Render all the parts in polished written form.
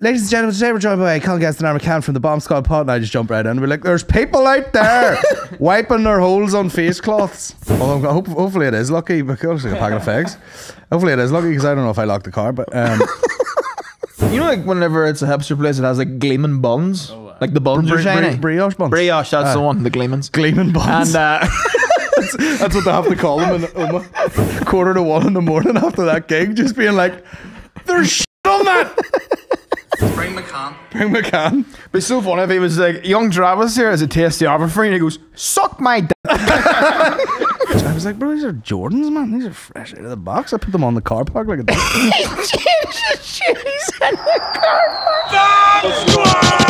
Ladies and gentlemen, today we're joined by Colin Geddis and Aaron McCann from the Bomb Squad Pod, and I just jump right in and we're like, there's people out there wiping their holes on face cloths. Although, hopefully it is lucky, because like a packet of figs. Hopefully it is lucky, because I don't know if I locked the car, but... you know, like whenever it's a hipster place, it has like gleaming buns? Oh, wow. Like the buns are shiny. Brioche buns. Brioche, that's the one, the gleamings. Gleaming buns. And, that's what they have to call them in the, 1:45 in the morning after that gig, just being like, there's shit on that! Bring McCann. Bring McCann. But it's so funny if he was like, young Travis here as a tasty arbor free, and he goes, suck my d. I was like, bro, these are Jordans, man. These are fresh out of the box. I put them on the car park like a dog. He changed his shoes in the car park.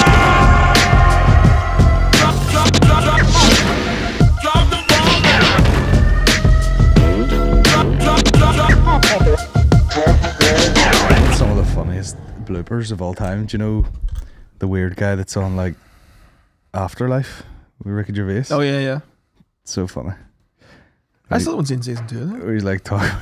That's some of the funniest bloopers of all time. Do you know the weird guy that's on like Afterlife with Ricky Gervais? Oh yeah, yeah. So funny. I still haven't seen season 2 of that. Where he's like talking,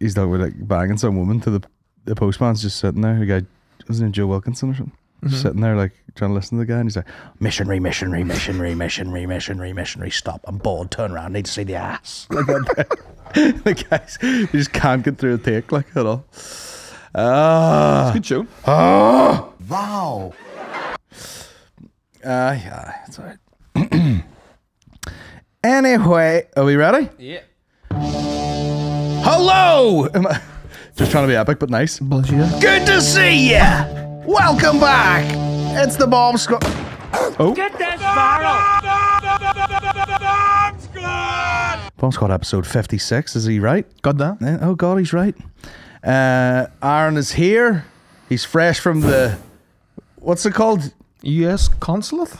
he's talking about like banging some woman to the postman's just sitting there. The guy wasn't it Joe Wilkinson or something, just sitting there like trying to listen to the guy, and he's like, missionary, missionary, missionary, missionary, missionary, missionary. Stop! I'm bored. Turn around. I need to see the ass. Like that. The guys, you just can't get through a take like at all. Ah, it's a good show. Oh, wow. Yeah, that's all right. Anyway, are we ready? Yeah. Hello! Just trying to be epic, but nice. Bullshit. Good to see ya! Welcome back! It's the Bomb Squad. Oh. Get this barrel! Bomb Squad! Bomb Squad episode 56, is he right? Got that? Oh god, he's right. Aaron is here. He's fresh from the... What's it called? U.S. Consulate?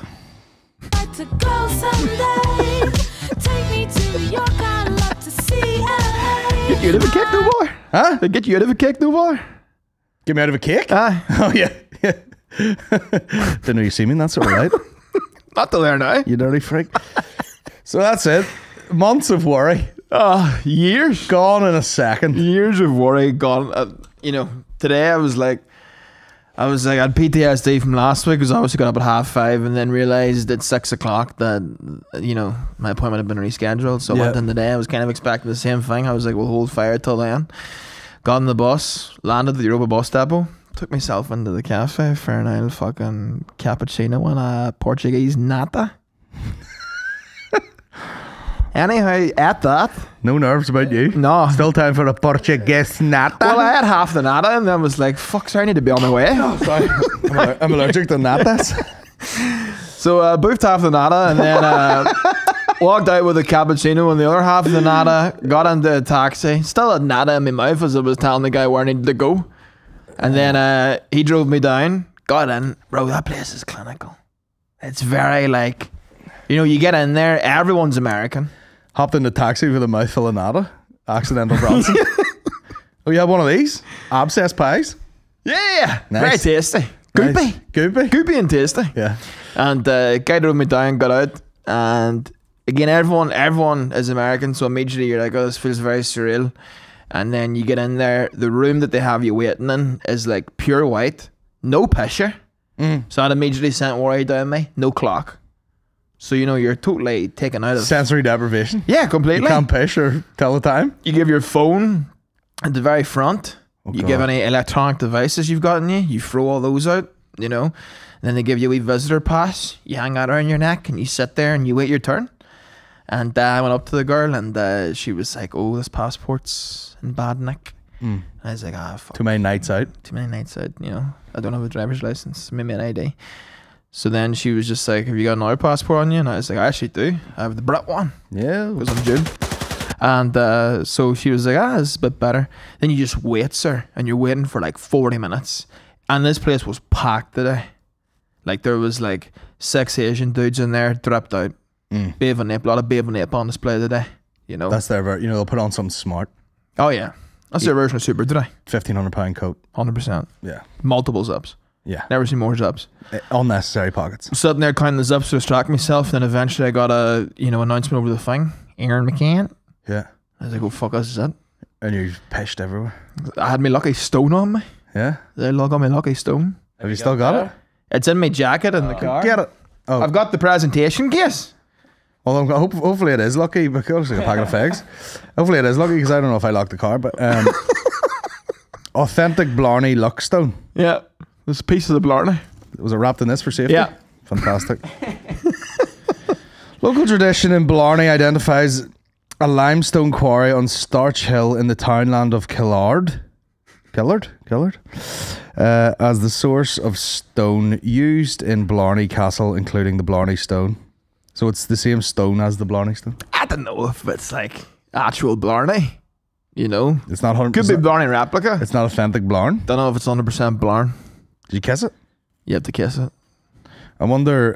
I'd like to go someday. Take me to New York, I'd love to see LA. Get you out of a cake, no more. Huh? They get you out of a cake, no more. Get me out of a cake? Aye. Oh, yeah. Didn't know you see me, that's all right. Not till there now. You dirty freak. So that's it. Months of worry. Years. Gone in a second. Years of worry gone. You know, today I had PTSD from last week because I obviously got up at 5:30 and then realised at 6 o'clock that, you know, my appointment had been rescheduled. So I went in today. I was kind of expecting the same thing. I was like, we'll hold fire till then. Got on the bus, landed at the Europa Bus Depot, took myself into the cafe for an old fucking cappuccino and a Portuguese nata. Anyhow, at that... No nerves about you. No. Still time for a Portuguese nata. Well, I had half the nata and then was like, fuck, sorry, I need to be on my way. Oh, sorry. I'm allergic to natas. So I boofed half the nata and then walked out with a cappuccino and the other half of the nata, got into a taxi. Still had nata in my mouth as I was telling the guy where I needed to go. And then he drove me down, got in. Bro, that place is clinical. It's very like... You know, you get in there, everyone's American. Hopped in the taxi with a mouthful of nata. Accidental Bronson. Oh, you have one of these? Abscess pies? Yeah. Nice. Very tasty. Goopy. Nice. Goopy. Goopy and tasty. Yeah. And the guy drove me down, got out. And again, everyone is American. So immediately you're like, oh, this feels very surreal. And then you get in there. The room that they have you waiting in is like pure white. No picture. Mm. So I'd immediately sent worry down me. No clock. So, you know, you're totally taken out of... Sensory deprivation. Yeah, completely. You can't push or tell the time. You give your phone at the very front. Oh, you give any electronic devices you've got in you. You throw all those out, you know. And then they give you a wee visitor pass. You hang that around your neck and you sit there and you wait your turn. And I went up to the girl and she was like, oh, this passport's in bad nick. Mm. I was like, ah, fuck. Too many nights out. Too many nights out, you know. I don't have a driver's license. Maybe an ID. So then she was just like, have you got another passport on you? And I was like, I actually do. I have the Brit one. Yeah. It was on June. And so she was like, ah, this is a bit better. Then you just wait, sir. And you're waiting for like 40 minutes. And this place was packed today. Like there was like 6 Asian dudes in there, dripped out. Mm. Beav and Nape, a lot of Beav and Nape on display today. You know. That's their, you know, they'll put on something smart. Oh yeah. That's their version of Super today. £1,500 coat. 100%. Yeah. Multiple zips. Yeah. Never seen more zips. Unnecessary pockets. I'm sitting there counting the zips to distract myself. Then eventually I got a, you know, announcement over the thing. Aaron McCann. Yeah. I was like, oh fuck, this is it. And you pissed everywhere. I had me lucky stone on me. Yeah. The log on my lucky stone. Have you still got it? It's in my jacket in the car. Get it. Oh. I've got the presentation case. Well, hopefully it is lucky because it's a packet of figs. Hopefully it is lucky because I don't know if I locked the car, but authentic Blarney Luckstone. Yeah, this piece of the Blarney. Was it wrapped in this for safety? Yeah, fantastic. Local tradition in Blarney identifies a limestone quarry on Starch Hill in the townland of Killard, as the source of stone used in Blarney Castle, including the Blarney Stone. So it's the same stone as the Blarney Stone? I don't know if it's like actual Blarney, you know. It's not 100%. Could be Blarney replica. It's not authentic Blarn. Don't know if it's 100% Blarn. Did you kiss it? You have to kiss it. I wonder,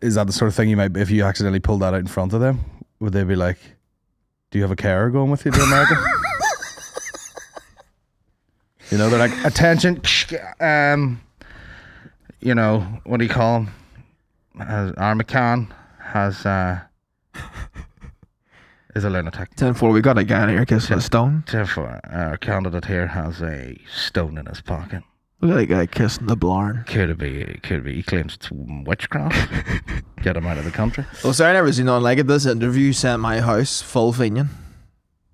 is that the sort of thing you might, if you accidentally pulled that out in front of them, would they be like, do you have a carer going with you to America? You know, they're like, attention, you know, what do you call them? Aaron McCann is a lunatic. 10-4, we got a guy here kissing a stone. 10-4, our candidate here has a stone in his pocket. Look at that guy kissing the Blarn. Could be. He claims it's witchcraft. Get him out of the country. Well, sorry, I never seen on like it. This interview sent my house full finian.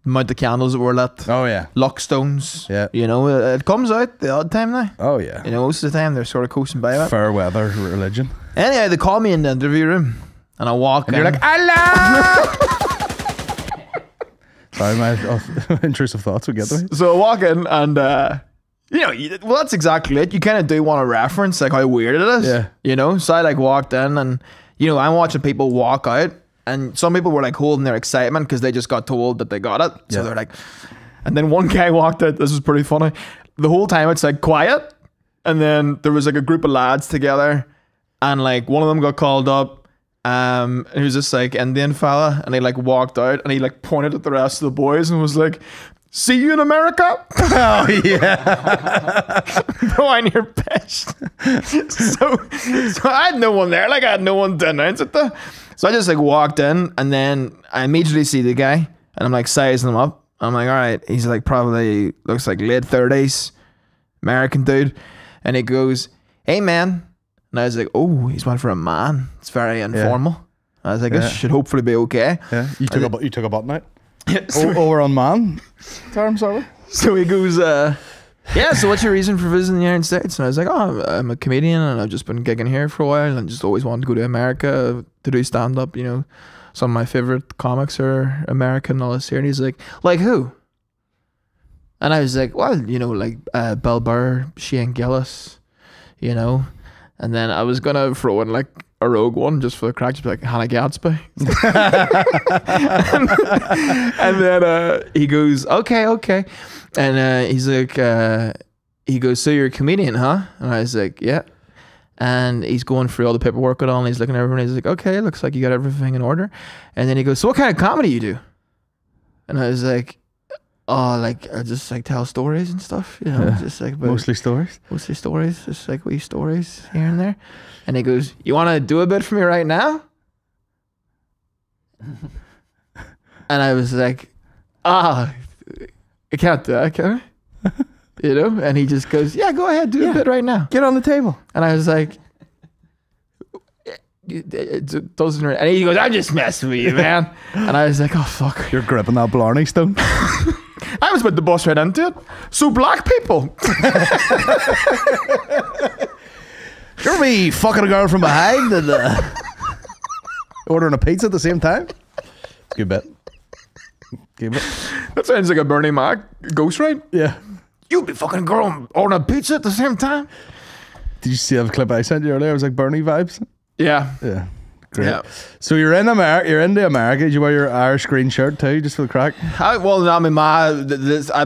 The amount of candles that were lit. Oh yeah. Lock stones. Yeah. You know, it comes out the odd time now. Oh yeah. You know, most of the time they're sort of coasting by it. Fair weather religion. Anyway, they call me in the interview room and I walk and in. You're like, hello! Sorry, my intrusive thoughts would get to me. So I walk in and, you know, well, that's exactly it. You kind of do want to reference like how weird it is. Yeah. You know, so I like walked in and, you know, I'm watching people walk out and some people were like holding their excitement because they just got told that they got it. So yeah. They're like, and then one guy walked out. This was pretty funny. The whole time it's like quiet. And then there was like a group of lads together. And like one of them got called up, and he was this like Indian fella, and he like walked out and he like pointed at the rest of the boys and was like, "See you in America." Oh yeah. Bro, I'm near pissed. So I had no one there, like I had no one to announce it to. So I just like walked in and then I immediately see the guy and I'm like sizing him up. I'm like, all right, he's like probably looks like late 30s, American dude. And he goes, "Hey man." And I was like, oh, he's went for a man. It's very informal. Yeah. I was like, this should hopefully be okay. Yeah. You took a button out? Yeah, so we're on man terms, are we? So he goes, yeah, so what's your reason for visiting the United States? And I was like, oh, I'm a comedian and I've just been gigging here for a while and just always wanted to go to America to do stand-up, you know. Some of my favorite comics are American and all this here. And he's like who? And I was like, well, you know, like Bill Burr, Shane Gillis, you know. And then I was going to throw in like a rogue one just for the crack, just like Hannah Gadsby. And then he goes, okay. And he's like, he goes, so you're a comedian, huh? And I was like, yeah. And he's going through all the paperwork and all, and he's looking at everyone. He's like, okay, looks like you got everything in order. And then he goes, so what kind of comedy you do? And I was like, oh, like I just like tell stories and stuff, you know, just like mostly stories, just like wee stories here and there. And he goes, "You want to do a bit for me right now?" And I was like, "I can't do that, can I?" You know. And he just goes, "Yeah, go ahead, do a bit right now. Get on the table." And I was like, "It doesn't." And he goes, "I'm just messing with you, man." And I was like, "Oh fuck, you're gripping that Blarney Stone." I was with the boss right into it. So black people. You're me fucking a girl from behind and ordering a pizza at the same time. Good bit. Good bit. That sounds like a Bernie Mac ghostwrite. Yeah. You be fucking a girl ordering a pizza at the same time. Did you see that clip I sent you earlier? It was like Bernie vibes. Yeah. Yeah. Great. Yeah. So you're in America. You're into America. Did you wear your Irish green shirt too, just for the crack? Well, I mean, I've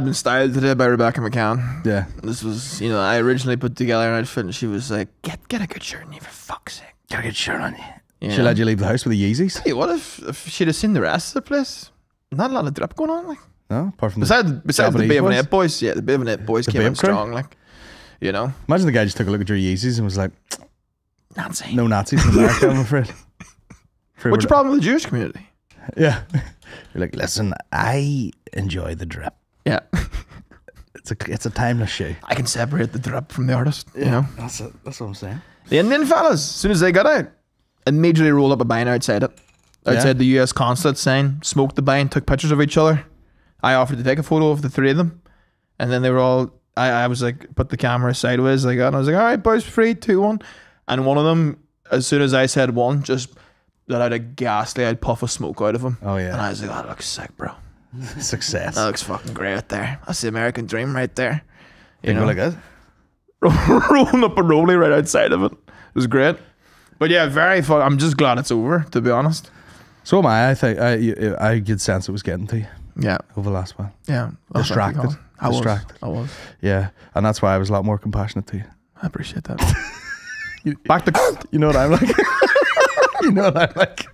been styled today by Rebecca McCann. Yeah. This was, you know, I originally put together an outfit, and she was like, "Get a good shirt on you, for fuck's sake. Get a good shirt on you." She let you leave the house with the Yeezys. Hey, what if she'd have seen the rest of the place? Not a lot of drip going on, like. No, apart from besides the Bay of Net boys. Yeah, the Bay of Net boys came in strong, like. You know. Imagine the guy just took a look at your Yeezys and was like, "Nazi." No Nazis in America, I'm afraid. What's your problem with the Jewish community? Yeah. You're like, "Listen, I enjoy the drip." Yeah. It's a timeless shoe. I can separate the drip from the artist. Yeah, you know? That's what I'm saying. The Indian fellas, as soon as they got out, immediately rolled up a bine outside it. Outside the U.S. Consulate sign, smoked the bine, took pictures of each other. I offered to take a photo of the three of them. And then they were all, I was like, put the camera sideways like that. And I was like, all right, boys, 3, 2, 1. And one of them, as soon as I said one, just let out a ghastly puff of smoke out of him. Oh, yeah. And I was like, oh, that looks sick, bro. Success. That looks fucking great there. That's the American dream right there. You know, like that? Rolling up a rollie right outside of it. It was great. But yeah, very fun. I'm just glad it's over, to be honest. So am I. I think I could sense it was getting to you. Yeah. Over the last while. Yeah. Distracted. I was. Yeah. And that's why I was a lot more compassionate to you. I appreciate that. Back to... You know what I'm like? You know what I'm like?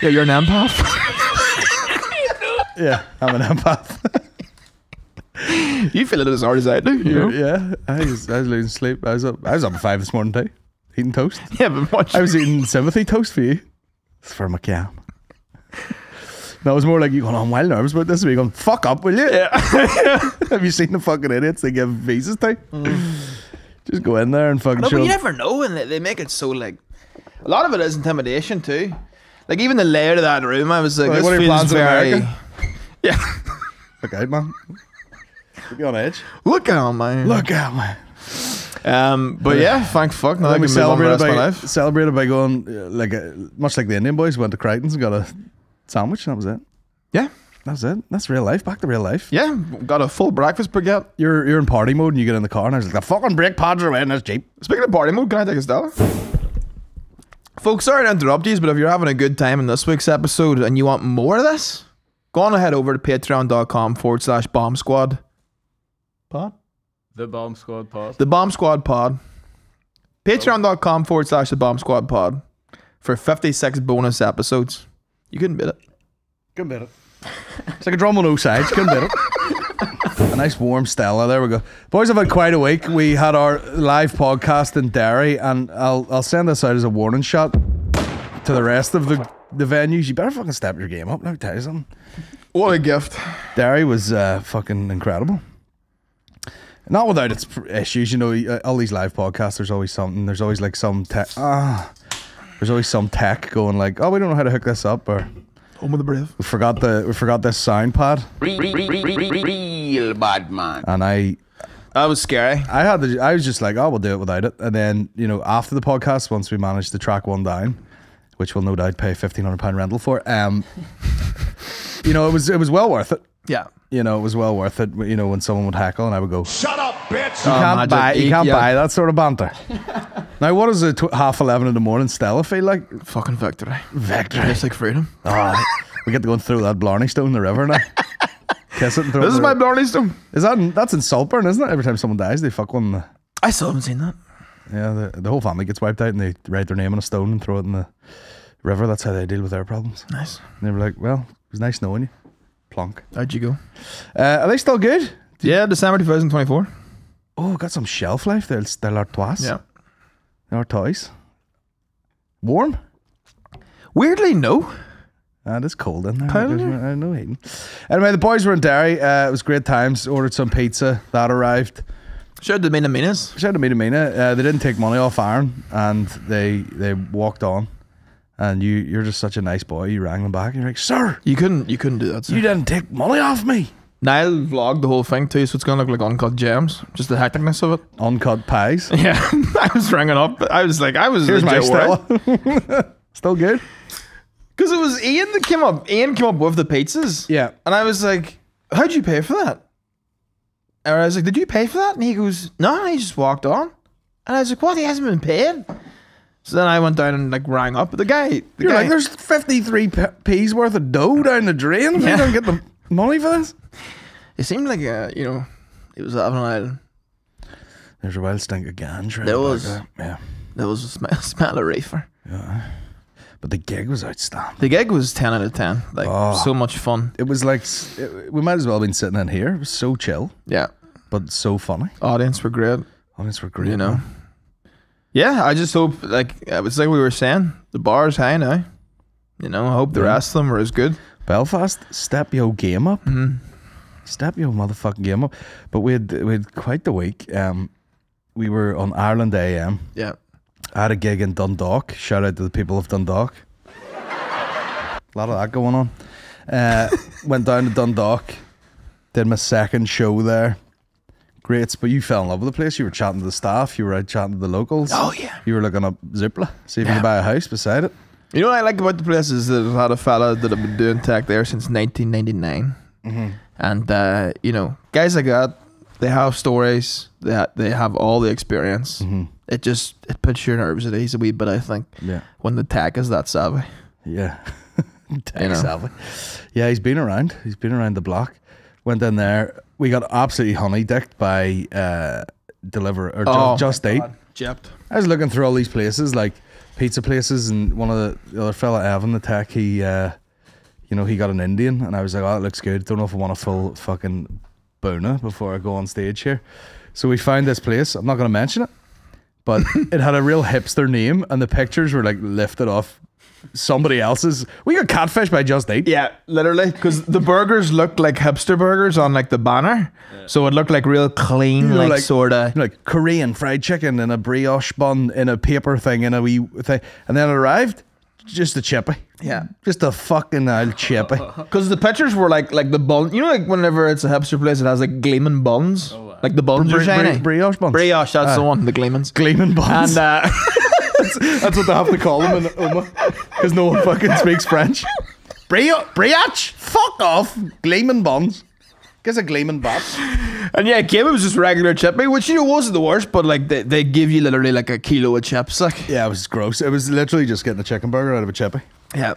Yeah, you're an empath. Yeah, I'm an empath. You feel it as hard as I do, you know? Yeah. I was losing sleep. I was up at 5 this morning too. Eating toast. Yeah, but much. I was eating sympathy toast for you. It's for McCann. No, it was more like you going, oh, I'm well nervous about this. And you're going, fuck up, will you? Yeah. Have you seen the fucking idiots they give visas to? Just go in there and fucking show. But you never know, and they make it so like... A lot of it is intimidation too. Like even the layout of that room, I was like, this what are your plans very... in America? Yeah. Look out, man. Look on edge. Look out, man. Look out, man. But yeah, thank fuck. Now we celebrated by going like much like the Indian boys went to Crichton's and got a sandwich, and that was it. Yeah, that was it. That's real life. Back to real life. Yeah, got a full breakfast baguette. You're in party mode, and you get in the car, and I was like, the fucking brake pads are away in this Jeep. Speaking of party mode, can I take a Stella? Folks, sorry to interrupt you, but if you're having a good time in this week's episode and you want more of this, go on ahead over to patreon.com/bombsquad. Pod? The Bomb Squad Pod. The Bomb Squad Pod. Patreon.com/The Bomb Squad Pod for 56 bonus episodes. You couldn't beat it. Couldn't beat it. It's like a drum on no sides. Couldn't beat it. A nice warm Stella. There we go. Boys, have had quite a week. We had our live podcast in Derry, and I'll send this out as a warning shot to the rest of the venues. You better fucking step your game up. Let me tell you something. What a gift. Derry was fucking incredible. Not without its issues, you know. All these live podcasts, there's always something. There's always like some tech. There's always some tech going like, oh, we don't know how to hook this up, or home of the brave. We forgot this sound pad. Real bad man. And that was scary. I was just like, oh, we'll do it without it. And then you know, after the podcast, once we managed to track one down, which we'll no doubt pay £1,500 rental for. You know, it was well worth it. Yeah. You know, it was well worth it. You know, when someone would heckle and I would go, shut up, bitch. You can't buy that sort of banter. Now, what does a 11:30 in the morning Stella feel like? Fucking victory. Victory. It's like freedom. Oh, we get to go and throw that Blarney stone in the river now. Kiss it and throw it. This is my Blarney stone. Is that's in Saltburn, isn't it? Every time someone dies, they fuck one. I still haven't seen that. Yeah, the whole family gets wiped out and they write their name on a stone and throw it in the river. That's how they deal with their problems. Nice. And they were like, well, it was nice knowing you. Plonk. How'd you go? Are they still good? Yeah, December 2024. Oh, got some shelf life. They're Stella L'Artois. Yeah. L'Artois. Warm? Weirdly, no. It is cold in there. There's no heating. Anyway, the boys were in Derry. It was great times. Ordered some pizza. That arrived. Shout out to Mina Minas. Shout out to Mina Mina. They didn't take money off Aaron, and they walked on. And you're just such a nice boy. You rang them back and you're like, sir, you couldn't do that, sir. You didn't take money off me. Niall vlogged the whole thing too, so it's gonna look like uncut gems. Just the hecticness of it. Uncut pies. Yeah. I was ringing up. I was like, here's my Stella. Still good. Cause it was Ian that came up. Ian came up with the pizzas. Yeah. And I was like, how'd you pay for that? And I was like, did you pay for that? And he goes, no, and he just walked on. And I was like, what, he hasn't been paid? So then I went down and like rang up the guy. You're like, there's 53p's worth of dough down the drain. Yeah. You don't get the money for this. It seemed like you know, it was having an island. There's a wild stink of ganj. Right, there was a smell of reefer. Yeah, but the gig was outstanding. The gig was 10 out of 10. Like so much fun. It was like we might as well have been sitting in here. It was so chill. Yeah, but so funny. Audience were great. Audience were great. You know. Man. Yeah, I just hope, like, it's like we were saying, the bar's high now. You know, I hope the rest of them are as good. Belfast, step your game up. Mm-hmm. Step your motherfucking game up. But we had quite the week. We were on Ireland AM. Yeah. I had a gig in Dundalk. Shout out to the people of Dundalk. A lot of that going on. Went down to Dundalk. Did my second show there. Great, but you fell in love with the place. You were chatting to the staff. You were out chatting to the locals. Oh, yeah. You were looking up Zoopla. See if you could buy a house beside it. You know what I like about the place is that I've had a fella that I've been doing tech there since 1999. Mm-hmm. And, you know, guys like that, they have stories. They have all the experience. Mm-hmm. It puts your nerves at ease a wee bit, I think, when the tech is that savvy. Yeah. Tech savvy. Yeah, he's been around. He's been around the block. Went in there. We got absolutely honey-dicked by Deliver or Just Eat. Gypped. I was looking through all these places, like pizza places, and one of the other fella, Evan, the tech, he, you know, he got an Indian, and I was like, oh, that looks good. Don't know if I want a full fucking boona before I go on stage here. So we found this place. I'm not going to mention it, but it had a real hipster name, and the pictures were like lifted off somebody else's. We got catfished by Just Eat. Yeah, literally, because the burgers looked like hipster burgers on like the banner, so it looked like real clean, like sort of like Korean fried chicken in a brioche bun in a paper thing in a wee thing, and then it arrived just a chippy. Yeah, just a fucking old chippy. Because the pictures were like the bun. You know, like whenever it's a hipster place, it has like gleaming buns, like the buns are shiny. Brioche buns. Brioche, that's the one. The gleaming buns. And that's what they have to call them in Oma, because no one fucking speaks French. Brioche, fuck off. Gleaming buns. Guess a gleaming bat. And yeah, it was just regular chippy, which, you know, wasn't the worst, but like they give you literally like a kilo of chips. Like, yeah, it was gross. It was literally just getting a chicken burger out of a chippy. Yeah,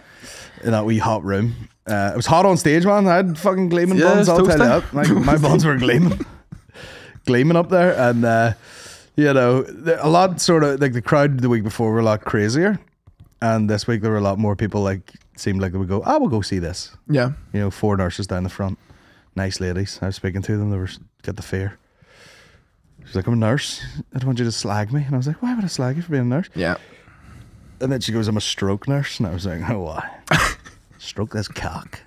in that wee hot room. It was hot on stage, man. I had fucking gleaming buns. I'll tell you that. My buns were gleaming up there, and you know, a lot sort of like the crowd the week before were a lot crazier, and this week there were a lot more people like seemed like they would go, ah, we'll go see this. Yeah, you know, four nurses down the front, nice ladies. I was speaking to them. They were got the fear. She's like, I'm a nurse. I don't want you to slag me. And I was like, why would I slag you for being a nurse? Yeah. And then she goes, I'm a stroke nurse, and I was like, oh, why? Stroke this cock.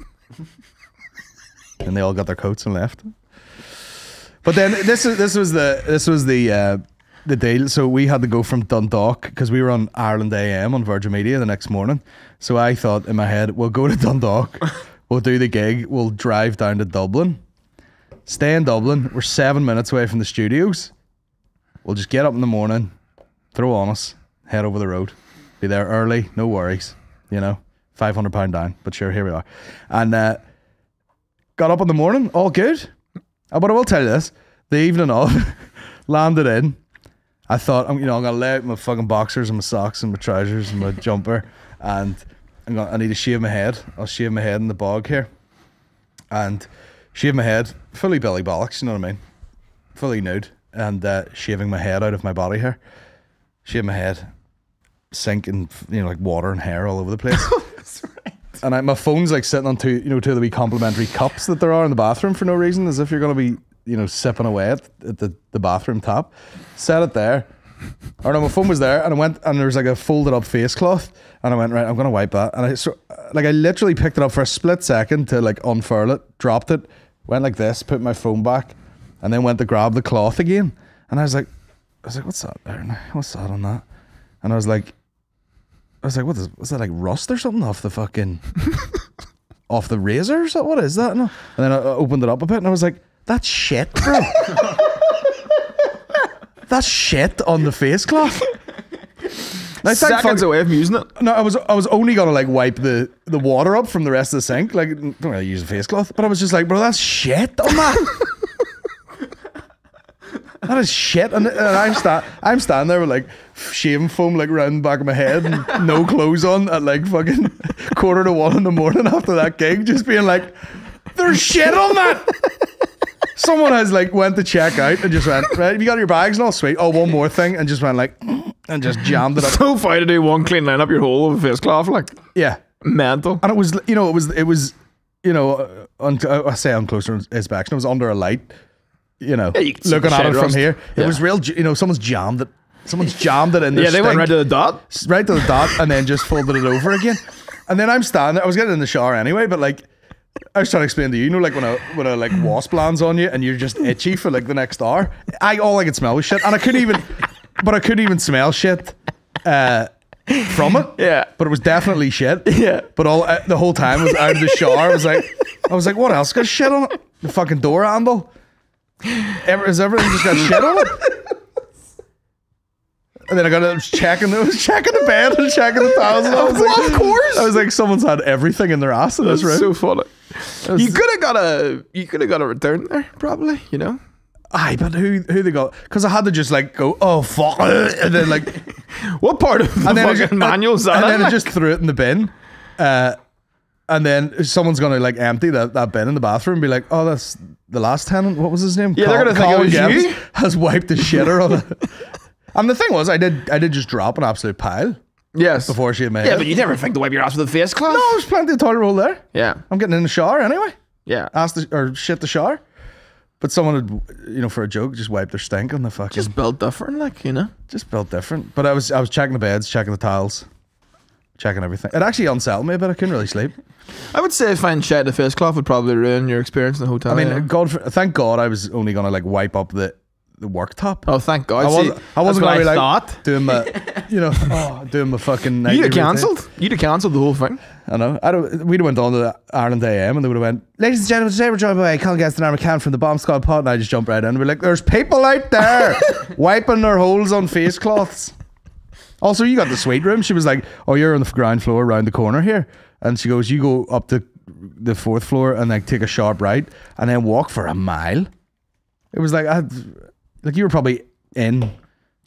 And they all got their coats and left. But then this was the deal. So we had to go from Dundalk, because we were on Ireland AM on Virgin Media the next morning. So I thought in my head, we'll go to Dundalk, we'll do the gig, we'll drive down to Dublin, stay in Dublin, we're 7 minutes away from the studios, we'll just get up in the morning, throw on us, head over the road, be there early, no worries, you know, £500 down, but sure, here we are. And got up in the morning, all good. But I will tell you this, the evening of, landed in, I thought, you know, I'm going to lay out my fucking boxers and my socks and my trousers and my jumper, and I need to shave my head. I'll shave my head in the bog here. And shave my head, fully Billy Bollocks, you know what I mean? Fully nude, and shaving my head out of my body hair. Shave my head, sinking, you know, like water and hair all over the place. That's right. And my phone's like sitting on two of the wee complimentary cups that there are in the bathroom for no reason, as if you're going to be, you know, sipping away at the bathroom tap. Set it there. Or no, my phone was there, and I went, and there was like a folded up face cloth, and I went, right, I'm going to wipe that. And I literally picked it up for a split second to like unfurl it, dropped it, went like this, put my phone back, and then went to grab the cloth again. And I was like, what's that there? What's that on that? And I was like, what's that, like rust or something off the fucking, off the razor or something? What is that? And then I opened it up a bit, and I was like, that's shit, bro. That's shit on the face cloth. Now, seconds away from using it. No, I was only gonna like wipe the water up from the rest of the sink. Like, don't really use a face cloth, but I was just like, bro, that's shit on that. That is shit. And I'm standing there with like shaving foam like round the back of my head and no clothes on at like fucking 1:45 in the morning after that gig, just being like, there's shit on that. Someone has like went to check out and just went, right, have you got your bags? And all, sweet. Oh, one more thing. And just went like, and just jammed it up. So far to do one clean line up your whole face cloth, like, yeah, mental. And it was, I say on closer inspection, it was under a light, you know, yeah, you looking at it from here. It was real, you know, someone's jammed it in there. Yeah, they went right to the dot and then just folded it over again. And then I'm standing there. I was getting in the shower anyway, but like, I was trying to explain to you, you know, like when a like wasp lands on you and you're just itchy for like the next hour. All I could smell was shit, and I couldn't even, but I couldn't even smell shit from it. Yeah, but it was definitely shit. Yeah, but all the whole time I was out of the shower. I was like, what else got shit on it? The fucking door handle. Has everything just got shit on it? And then I was checking the bed and checking the towels. And I was like, someone's had everything in their ass in this room. So funny. You could have got a return there, probably. You know. Aye, but who they got? Because I had to just like go, oh fuck, and then like, what part of the fucking manual's that? And then I just threw it in the bin, and then someone's gonna like empty that bin in the bathroom and be like, oh, that's the last tenant. What was his name? Yeah, they're gonna think it was you. Has wiped the shitter on it. And the thing was, I did just drop an absolute pile. Yes. Before she had made it. Yeah, but you never think to wipe your ass with a face cloth. No, there's plenty of toilet roll there. Yeah. I'm getting in the shower anyway. Yeah. Shit the shower. But someone had, you know, for a joke, just wiped their stink on the fucking. Just built different, like, you know. Just built different. But I was checking the beds, checking the tiles, checking everything. It actually unsettled me, but I couldn't really sleep. I would say find shit in the face cloth would probably ruin your experience in the hotel. I mean, yeah. Thank God I was only gonna like wipe up the work top. Oh, thank God. I wasn't going to be like doing my, you know, doing my fucking nightly. You'd have cancelled the whole thing. I know. We'd have went on to the Ireland AM and they would have went, ladies and gentlemen, today we're joined by Colin Geddis and Aaron McCann from the Bomb Squad Pod. And I just jumped right in and we're like, there's people out there wiping their holes on face cloths. Also, you got the suite room. She was like, oh, you're on the ground floor around the corner here. And she goes, you go up to the fourth floor and like take a sharp right and then walk for a mile. It was like, like you were probably in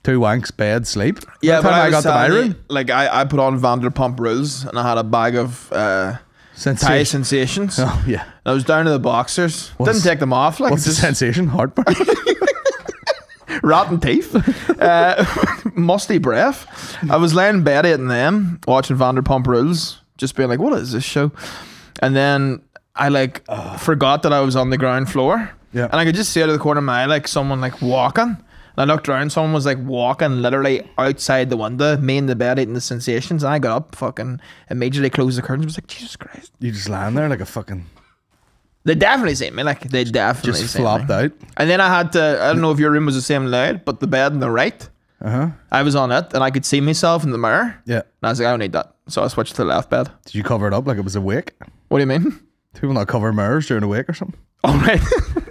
two wanks, bed, sleep. Yeah, but I got to my room. Like I put on Vanderpump Rules and I had a bag of Thai sensations. Oh yeah. And I was down to the boxers. Didn't take them off. Like, what's the sensation? Heartburn. Rotten teeth. Musty breath. I was laying in bed eating them, watching Vanderpump Rules, just being like, what is this show? And then I like forgot that I was on the ground floor. Yeah. And I could just see out of the corner of my eye, like someone like walking. And I looked around, someone was like walking literally outside the window, me in the bed eating the sensations. And I got up, fucking immediately closed the curtains. I was like, Jesus Christ. You just lying there like a fucking. They definitely seen me. Like, they definitely just flopped me out. And then I had to, I don't know if your room was the same loud, but the bed on the right, I was on it and I could see myself in the mirror. Yeah. And I was like, I don't need that. So I switched to the left bed. Did you cover it up like it was a wake? What do you mean? Do people not cover mirrors during a wake or something? Oh, right.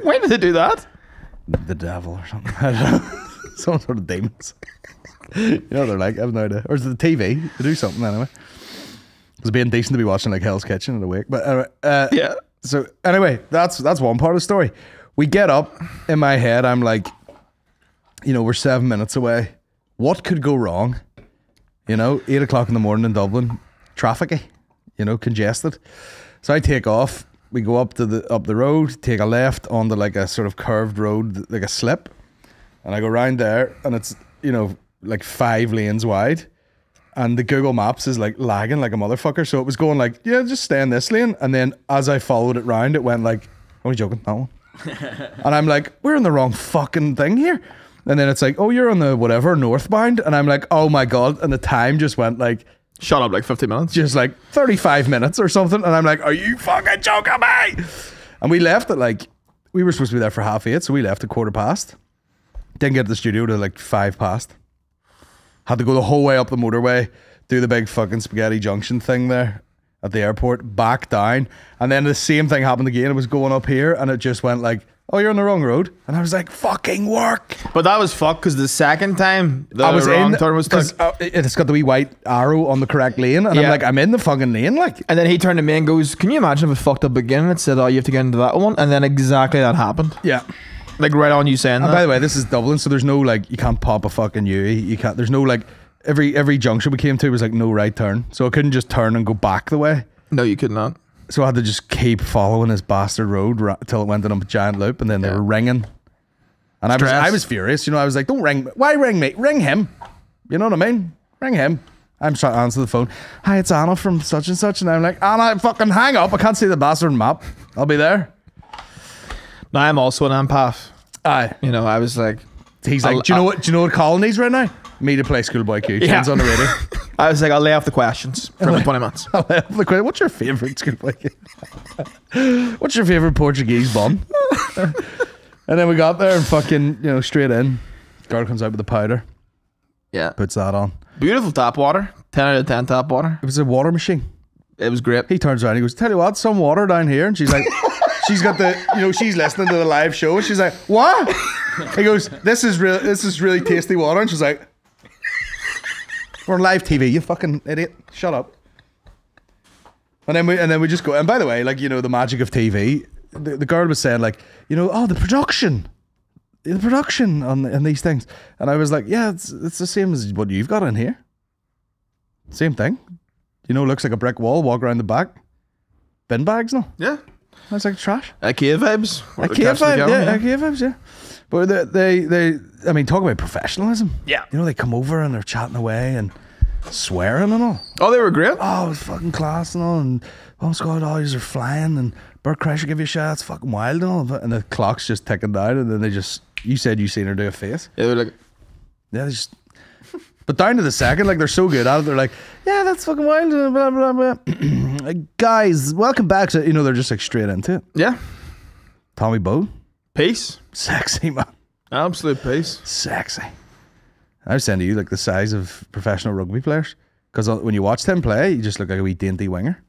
Why did they do that? The devil or something. I don't know. Some sort of demons. You know what they're like? I have no idea. Or is it the TV? They do something anyway. It's being decent to be watching like Hell's Kitchen in a wake. But yeah. So anyway, that's one part of the story. We get up. In my head, I'm like, you know, we're 7 minutes away. What could go wrong? You know, 8 o'clock in the morning in Dublin. Trafficy. You know, congested. So I take off. We go up to the road, take a left onto like a sort of curved road, like a slip, and I go round there, and it's, you know, like 5 lanes wide, and the Google Maps is like lagging like a motherfucker, so it was going like, yeah, just stay in this lane, and then as I followed it round, it went like, oh, you joking, that one, and I'm like, we're in the wrong fucking thing here, and then it's like, oh, you're on the whatever northbound, and I'm like, oh my god, and the time just went like. Shut up, like 50 minutes. Just like 35 minutes or something. And I'm like, are you fucking joking me? And we left at like, we were supposed to be there for 8:30. So we left at quarter past. Didn't get to the studio till like 5 past. Had to go the whole way up the motorway, do the big fucking spaghetti junction thing there at the airport, back down. And then the same thing happened again. It was going up here and it just went like, oh, you're on the wrong road. And I was like, fucking work. But that was fucked because the second time the wrong turn was stuck. It's got the wee white arrow on the correct lane. And yeah. I'm like, I'm in the fucking lane. Like. And then he turned to me and goes, can you imagine if it fucked up again? And it said, oh, you have to get into that one. And then exactly that happened. Yeah. Like right on you saying that. By the way, this is Dublin. So there's no like, you can't pop a fucking U-turn. You can't, there's no like, every junction we came to was like no right turn. So I couldn't just turn and go back the way. No, you could not. So I had to just keep following this bastard road till it went in a giant loop, and then they were ringing. And I was furious. You know, I was like, don't ring me. Why ring me? Ring him. You know what I mean? Ring him. I'm trying to answer the phone. Hi, it's Anna from such and such. And I'm like, Anna, fucking hang up. I can't see the bastard map. I'll be there. Now, I'm also an empath. Aye. You know, I was like... He's like, do you know what colonies right now? Me to play Schoolboy Q. Tunes on the radio. I was like, I'll lay off the questions for about 20 minutes. I'll lay off the question. What's your favourite school? What's your favourite Portuguese bun? And then we got there and fucking, you know, straight in. Girl comes out with the powder. Yeah. Puts that on. Beautiful tap water. 10 out of 10 tap water. It was a water machine. It was great. He turns around and he goes, tell you what, some water down here. And she's like, she's got the, you know, she's listening to the live show. She's like, what? He goes, this is really tasty water. And she's like, we're on live TV, you fucking idiot. Shut up. And then we just go. And by the way, like, you know, the magic of TV, the girl was saying, like, you know, oh, the production on these things. And I was like, yeah, it's the same as what you've got in here. Same thing. You know, looks like a brick wall, walk around the back. Bin bags, no? Yeah. That's like trash. IKEA vibes. IKEA vibes, yeah. IKEA vibes, yeah. But they I mean, talk about professionalism. Yeah. You know, they come over and they're chatting away and swearing and all. Oh, they were great. Oh, it was fucking class and all. And Bomb Squad always are flying and Bert Kreischer give you a shot. It's fucking wild and all. And the clock's just ticking down. And then they just, you said you seen her do a face. Yeah, they were like, yeah, they just. But down to the second, like, they're so good at it. They're like, yeah, that's fucking wild, blah, blah, blah. Guys, welcome back to, you know, they're just like straight into it. Yeah. Tommy Bow. Peace. Sexy, man. Absolute peace. Sexy. I was saying to you, like, the size of professional rugby players. Because when you watch them play, you just look like a wee dainty winger.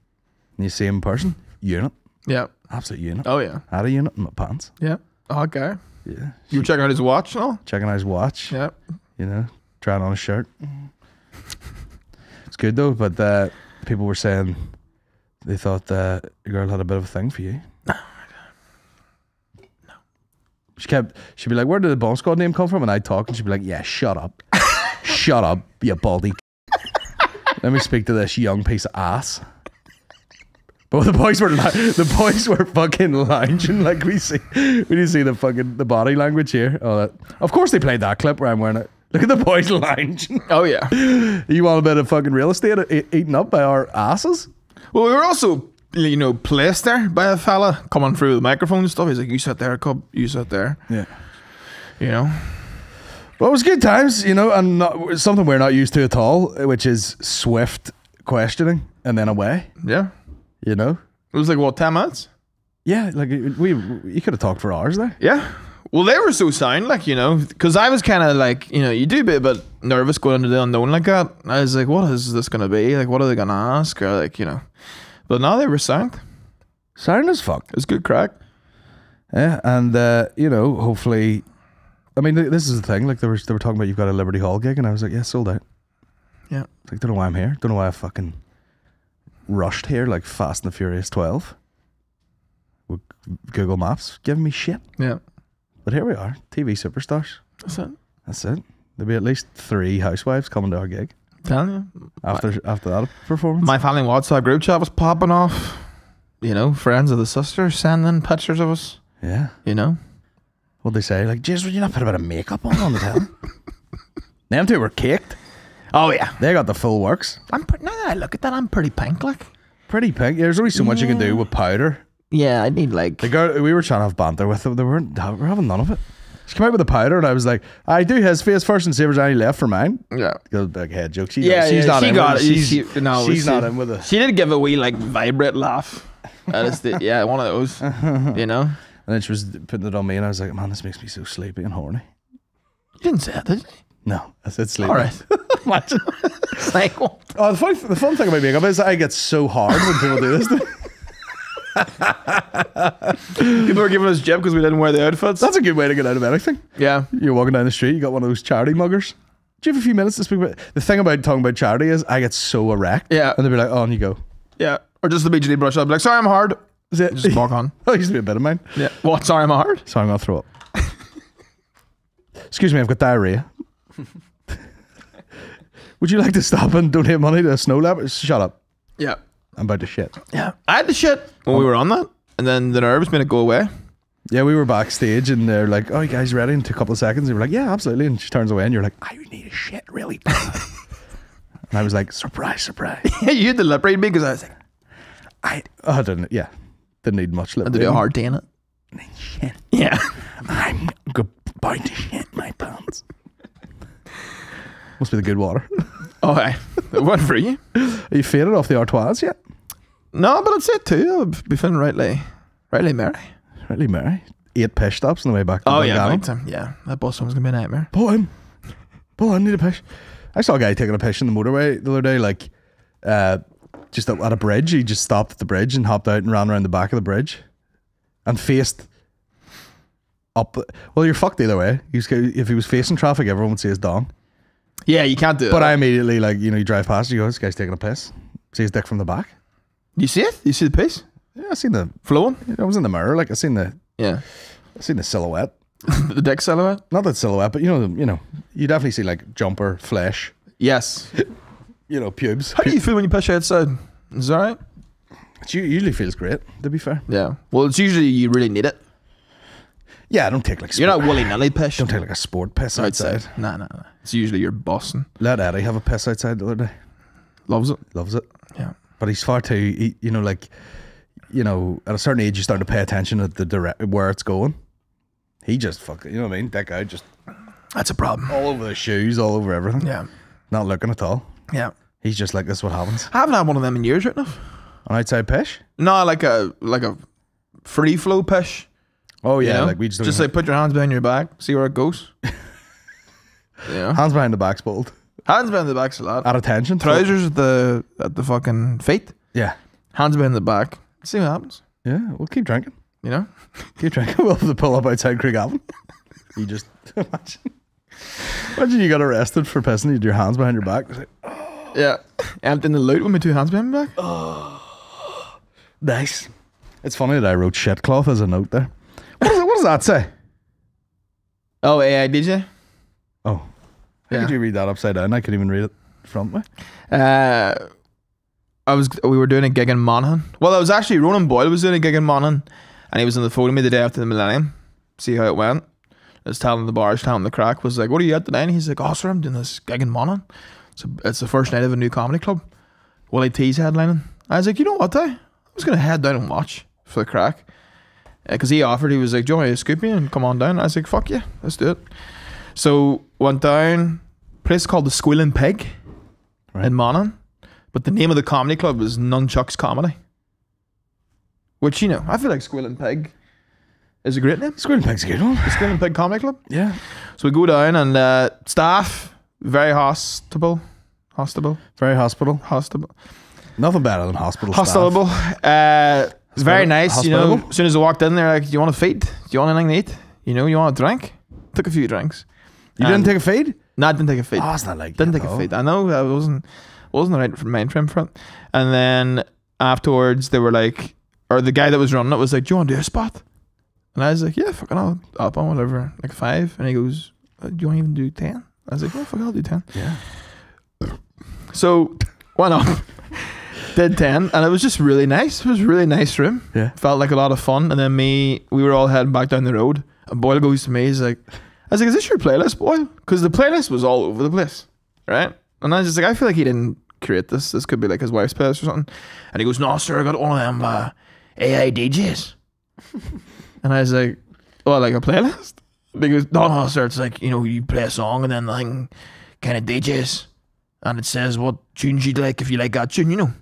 And you see him in person. Unit. Yeah. Absolute unit. Oh, yeah. Out of unit in my pants. Yeah. Hot guy. Yeah. You were checking out his watch, no? Checking out his watch. Yeah. You know? Trying on a shirt. It's good though, but people were saying they thought that the girl had a bit of a thing for you. No, no. She'd be like, where did the Bomb Squad name come from? And I'd talk and she'd be like, yeah, shut up. Shut up, you baldy. Let me speak to this young piece of ass. But the boys were fucking lounging. Like we didn't see the body language here. Oh, that. Of course they played that clip where I'm wearing it. Look at the boys lounging. Oh yeah. You want a bit of fucking real estate eaten up by our asses? Well, we were also, you know, placed there by a fella coming through the microphone and stuff. He's like, you sat there, cub. You sat there. Yeah. You know. Well, it was good times, you know, and not, something we're not used to at all, which is swift questioning and then away. Yeah. You know? It was like, what, 10 minutes? Yeah, like you could have talked for hours there. Yeah. Well, they were so sound, like, you know, because I was kind of like, you know, you do be a bit nervous going into the unknown like that. I was like, what is this going to be? Like, what are they going to ask? Or like, you know. But no, they were sound. Sound as fuck. It was good crack. Yeah, and, you know, hopefully, I mean, this is the thing. Like, they were talking about you've got a Liberty Hall gig, and I was like, yeah, sold out. Yeah. Like, don't know why I'm here. Don't know why I fucking rushed here like Fast and the Furious 12. With Google Maps giving me shit. Yeah. But here we are, TV superstars. That's it. That's it. There'll be at least 3 housewives coming to our gig. Telling you. After that performance. My family WhatsApp group chat was popping off. You know, friends of the sister sending pictures of us. Yeah. You know. What'd they say? Like, jeez, would you not put a bit of makeup on the telly? Them two were caked. Oh, yeah. They got the full works. Now that I look at that, I'm pretty pink, like. Pretty pink. There's only so much you can do with powder. Yeah, I need like the girl. We were trying to have banter with them. We're having none of it. She came out with the powder, and I was like, "I do his face first and see if there's any left for mine." Yeah, big head joke. She's not in with us. She did give a wee like vibrate laugh. Yeah, one of those. You know. And then she was putting it on me, and I was like, "Man, this makes me so sleepy and horny." You didn't say that, did you? No, I said sleepy. All right. Imagine. It's like, what? Oh, the fun thing about makeup is I get so hard when people do this. People were giving us jib because we didn't wear the outfits. That's a good way to get out of anything. Yeah. You're walking down the street, you got one of those charity muggers. Do you have a few minutes to speak about? The thing about talking about charity is I get so erect. Yeah. And they'll be like, oh, and you go. Yeah. Or just immediately brush up, like, sorry, I'm hard. Is it? Just walk on. Oh, used to be a bit of mine. Yeah. What? Sorry, I'm hard. Sorry, I'm gonna throw up. Excuse me, I've got diarrhea. Would you like to stop and donate money to a snow leopard? Shut up. Yeah. I'm about to shit. Yeah, I had to shit when we were on that, and then the nerves made it go away. Yeah, we were backstage, and they're like, "Oh, you guys ready?" In a couple of seconds, they were like, "Yeah, absolutely." And she turns away, and you're like, "I need a shit really bad." And I was like, "Surprise, surprise!" You had to lip read me because I was like, "I didn't, yeah, didn't need much lip reading. I had to do a hard day in it. I need shit. Yeah, I'm about to shit my pants. Must be the good water. Oh, okay. One for you. Are you faded off the Artois yet? No, but I'd say two. I'd be feeling rightly merry. Rightly merry. 8 pish stops on the way back. Oh yeah, right time. Yeah, that bus one's gonna be a nightmare. Boy, I need a pish. I saw a guy taking a pish in the motorway the other day, like just at a bridge. He just stopped at the bridge and hopped out and ran around the back of the bridge and faced up. Well, you're fucked either way. If he was facing traffic, everyone would say it's dong. Yeah, you can't do it. But I immediately, like, you know, you drive past, you go, this guy's taking a piss. See his dick from the back. You see it? You see the piss? Yeah, I seen the flowing. I was in the mirror, like I seen the silhouette, the dick silhouette. Not that silhouette, but you know, you definitely see like jumper, flesh. Yes. You know, pubes. How do you feel when you push outside? Is that right? It usually feels great, to be fair. Yeah. Well, it's usually you really need it. Yeah, I don't take like... You're not willy-nilly piss. Don't take like a sport piss outside. No. It's usually you're bossing. Let Eddie have a piss outside the other day. Loves it. Loves it. Yeah. But he's far too... you know, like... You know, at a certain age, you start to pay attention at the where it's going. He just fucking... You know what I mean? That guy just... That's a problem. All over the shoes, all over everything. Yeah. Not looking at all. Yeah. He's just like, this is what happens. I haven't had one of them in years, right enough. An outside pish? No, like a free flow pish. Oh yeah, you know? Like we just like put your hands behind your back, see where it goes. Yeah, hands behind the back's bold. Hands behind the back's a lot. At attention. Trousers at the fucking feet. Yeah, hands behind the back. See what happens. Yeah, we'll keep drinking. You know, keep drinking. We'll have to pull up outside Craigavon. You just imagine you got arrested for pissing with your hands behind your back. Like, oh. Yeah, emptying the loot with my two hands behind my back. Oh, nice. It's funny that I wrote shitcloth as a note there. What does that say? Oh, AI DJ. Oh, how did you read that upside down? I couldn't even read it front way. We were doing a gig in Monaghan. Well, it was actually Ronan Boyle was doing a gig in Monaghan, and he was on the phone to me the day after the Millennium. See how it went. I was telling the bars, telling the crack, was like, "What are you at tonight?" And he's like, "Oh, sir, I'm doing this gig in Monaghan. It's the first night of a new comedy club. Willie T's headlining." I was like, "You know what, I was gonna head down and watch for the crack." Because he offered, he was like, "Do you want to scoop me and come on down?" I was like, "Fuck yeah, let's do it." So went down, place called the Squealing Pig, right, in Monaghan, but the name of the comedy club was Nunchuck's Comedy, which, you know, I feel like Squealing Pig is a great name. Squealing Pig's a good one. The Squealing Pig Comedy Club. Yeah. So we go down and staff very hospitable. Nothing better than hospital staff. It's very nice, hospitable. You know. As soon as I walked in, they're like, "Do you want a feed? Do you want anything to eat? You know, you want a drink?" Took a few drinks. You didn't take a feed? No, I didn't take a feed. Oh, it's not like didn't take a feed. I know, I wasn't the right mind frame for it. And then afterwards, they were like, or the guy that was running it was like, "Do you want to do a spot?" And I was like, "Yeah, fucking I'll up on whatever, like 5." And he goes, "Do you want to even do 10?" I was like, "Yeah, fuck, I'll do 10." Yeah. So why not? Did 10, and it was just really nice. It was a really nice room. Yeah, felt like a lot of fun. And then we were all heading back down the road, and Boyle goes to me, he's like, I was like, "Is this your playlist, Boyle?" Because the playlist was all over the place, right? And I was just like, I feel like he didn't create this. This could be like his wife's playlist or something. And he goes, "No, sir, I got one of them AI DJs." And I was like, "Oh, like a playlist?" And he goes, No, sir, it's like, you know, you play a song and then the thing kind of DJs, and it says what tunes you'd like if you like that tune, you know."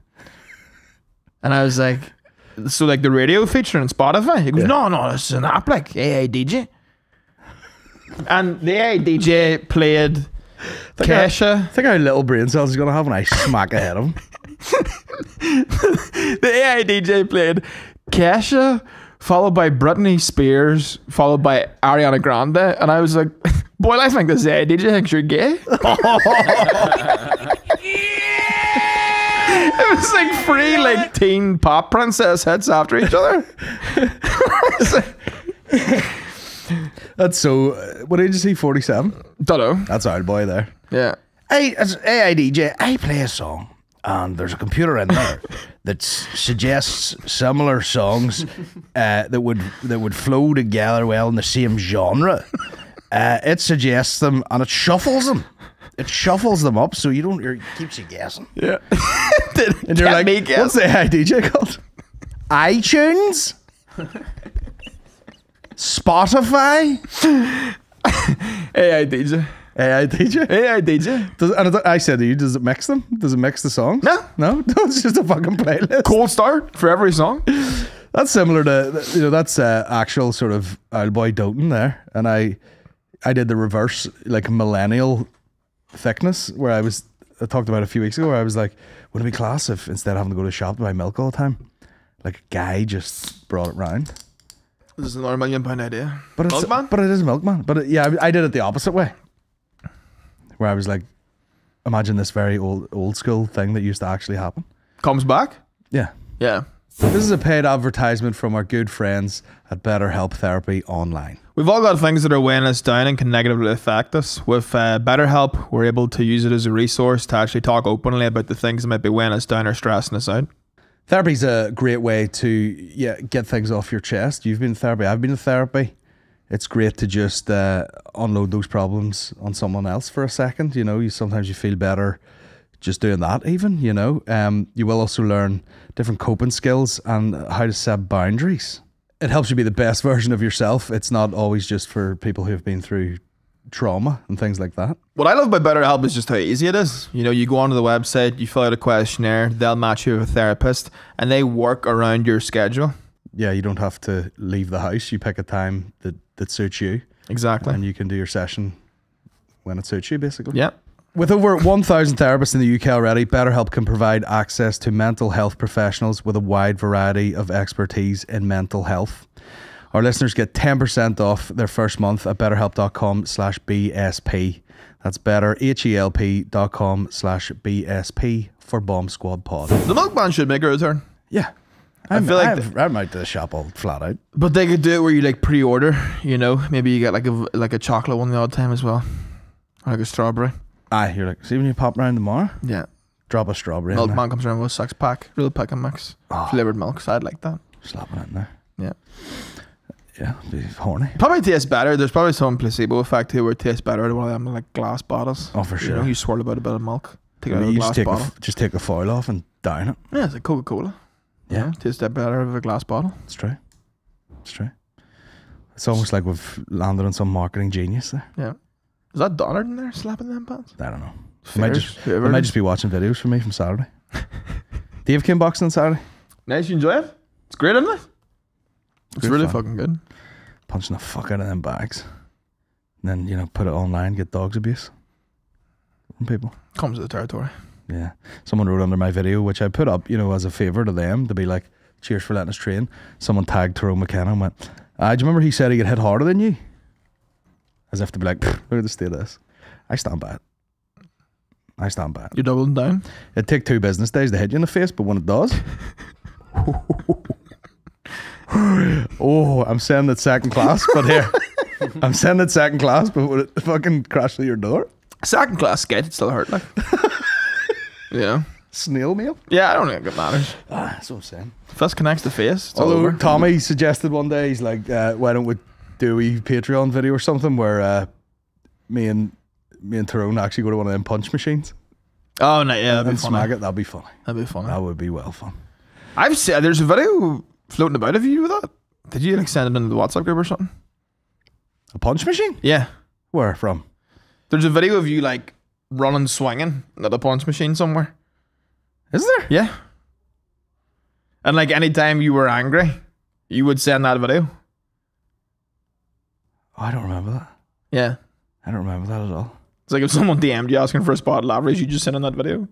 And I was like, "So like the radio feature on Spotify?" He goes, No, it's an app like AI DJ. And the AI DJ played Kesha. Think how little brain cells he's gonna have when I smack ahead of him. The AI DJ played Kesha, followed by Britney Spears, followed by Ariana Grande, and I was like, "Boy, I think this AI DJ thinks you're gay." It was like free, like teen pop princess hits after each other. That's so. What did you see? 47. Dunno. That's our boy there. Yeah. As AI DJ, I play a song, and there's a computer in there that suggests similar songs that would flow together well in the same genre. It suggests them and it shuffles them. It shuffles them up, so you don't. It keeps you guessing. Yeah. And you're like, "What's the AI DJ called?" iTunes, Spotify, AI DJ, Hey, I did you? Does it mix them? Does it mix the songs? No. It's just a fucking playlist. Cold start for every song. That's similar to, you know, that's actual sort of Old Boy doting there. And I did the reverse, like millennial thickness, where I talked about a few weeks ago, where I was like, wouldn't it be class if instead of having to go to the shop to buy milk all the time, like a guy just brought it round? This is another £1 million idea. But it's Milkman? But it is Milkman. But I did it the opposite way, where I was like, imagine this very old school thing that used to actually happen. Comes back? Yeah. This is a paid advertisement from our good friends at BetterHelp Therapy Online. We've all got things that are weighing us down and can negatively affect us. With BetterHelp, we're able to use it as a resource to actually talk openly about the things that might be weighing us down or stressing us out. Therapy's a great way to get things off your chest. You've been to therapy. I've been to therapy. It's great to just unload those problems on someone else for a second. You know, sometimes you feel better just doing that even, you know. You will also learn different coping skills and how to set boundaries. It helps you be the best version of yourself. It's not always just for people who have been through trauma and things like that. What I love about BetterHelp is just how easy it is. You know, you go onto the website, you fill out a questionnaire, they'll match you with a therapist, and they work around your schedule. Yeah, you don't have to leave the house. You pick a time that suits you. Exactly. And you can do your session when it suits you, basically. Yeah. With over 1,000 therapists in the UK already, BetterHelp can provide access to mental health professionals with a wide variety of expertise in mental health. Our listeners get 10% off their first month at betterhelp.com/BSP. That's betterhelp.com/BSP for Bomb Squad Pod. The Milkman should make a return. Yeah. I might do the shop all flat out. But they could do it where you like pre-order, you know, maybe you get like a chocolate one the odd time as well. Or like a strawberry. Aye, you're like, see when you pop round tomorrow? Yeah. Drop a strawberry. Milkman comes around with a 6-pack, real pack and mix. Oh. Flavoured milk, so I'd like that. Slapping it in there. Yeah. Yeah, it'd be horny. Probably tastes better. There's probably some placebo effect here where it tastes better than one of them like glass bottles. Oh, for sure. You know, you swirl about a bit of milk. Take out a glass bottle. Just take the foil off and down it. Yeah, it's like Coca-Cola. Yeah. It tastes better with a glass bottle. It's true. It's almost like we've landed on some marketing genius there. Yeah. Is that Donard in there slapping them pants? I don't know. I might just be watching videos for me from Saturday. Dave came boxing on Saturday. Nice, you enjoy it? It's great, isn't it? It's really fun. Fucking good. Punching the fuck out of them bags. And then, you know, put it online, get dog's abuse from people. Comes to the territory. Yeah. Someone wrote under my video, which I put up, you know, as a favour to them, to be like, cheers for letting us train. Someone tagged Tyrone McKenna and went, do you remember he said he got hit harder than you? As if to be like, look at the state of this. I stand by it. You're doubling down? It'd take 2 business days to hit you in the face, but when it does... I'm saying that second class, but here. I'm saying that second class, but would it fucking crash through your door? Second class skate, it still hurt, like. Yeah. Snail mail? Yeah, I don't think it matters. That's what I'm saying. First connects the face. Although Tommy suggested one day, he's like, why don't we... do a wee Patreon video or something where me and Tyrone actually go to one of them punch machines? Oh no, yeah, that'd be funny. Smack it, that'd be funny. That'd be funny. That would be well fun. I've said there's a video floating about of you with that. Did you like send it into the WhatsApp group or something? A punch machine? Yeah. Where from? There's a video of you like running, swinging at a punch machine somewhere. Is there? Yeah. And like anytime you were angry, you would send that video. Oh, I don't remember that. Yeah. I don't remember that at all. It's like if someone DM'd you asking for a spot average, you just sent in that video.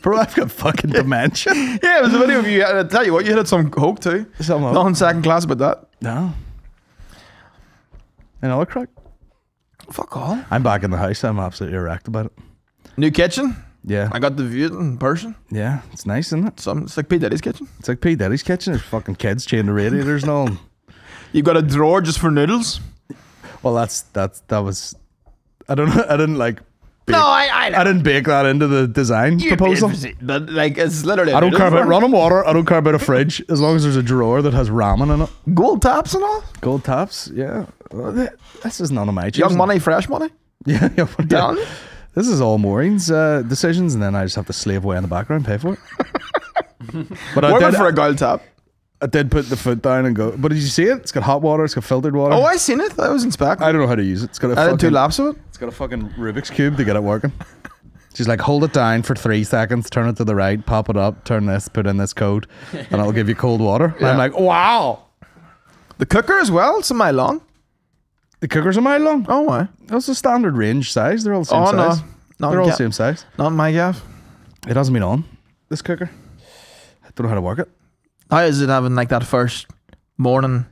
Bro, I've got fucking dementia. Yeah, it was a video of you. I tell you what, you hit some hook too. Not in second class about that. No. Another crack. Fuck all. I'm back in the house. I'm absolutely wrecked about it. New kitchen? Yeah. I got to view it in person. Yeah, it's nice, isn't it? It's like P. Diddy's kitchen. It's like P. Diddy's kitchen. There's fucking kids chaining the radiators and all. You got a drawer just for noodles? Well, that was. I don't know. I didn't like. Bake, no, I didn't bake that into the design proposal. But like, it's literally. I don't care about running water. I don't care about a fridge. As long as there's a drawer that has ramen in it. Gold taps and all. Gold taps. Yeah. This is none of my. Young money, fresh money. Yeah. Yeah. This is all Maureen's decisions, and then I just have to slave away in the background, pay for it. But I did for a gold tap. I did put the foot down and go, but did you see it? It's got hot water, it's got filtered water. Oh, I seen it. I was in Spack. I don't know how to use it. It's got a I did 2 laps of it. It's got a fucking Rubik's Cube to get it working. She's like, hold it down for 3 seconds, turn it to the right, pop it up, turn this, put in this code, and it'll give you cold water. Yeah. And I'm like, wow. The cooker as well, it's a mile long. The cooker's a mile long? Oh, why? That's the standard range size. They're all the same size. No. They're all the same size. Not in my gaff. It hasn't been on, this cooker. I don't know how to work it. How is it having like that first morning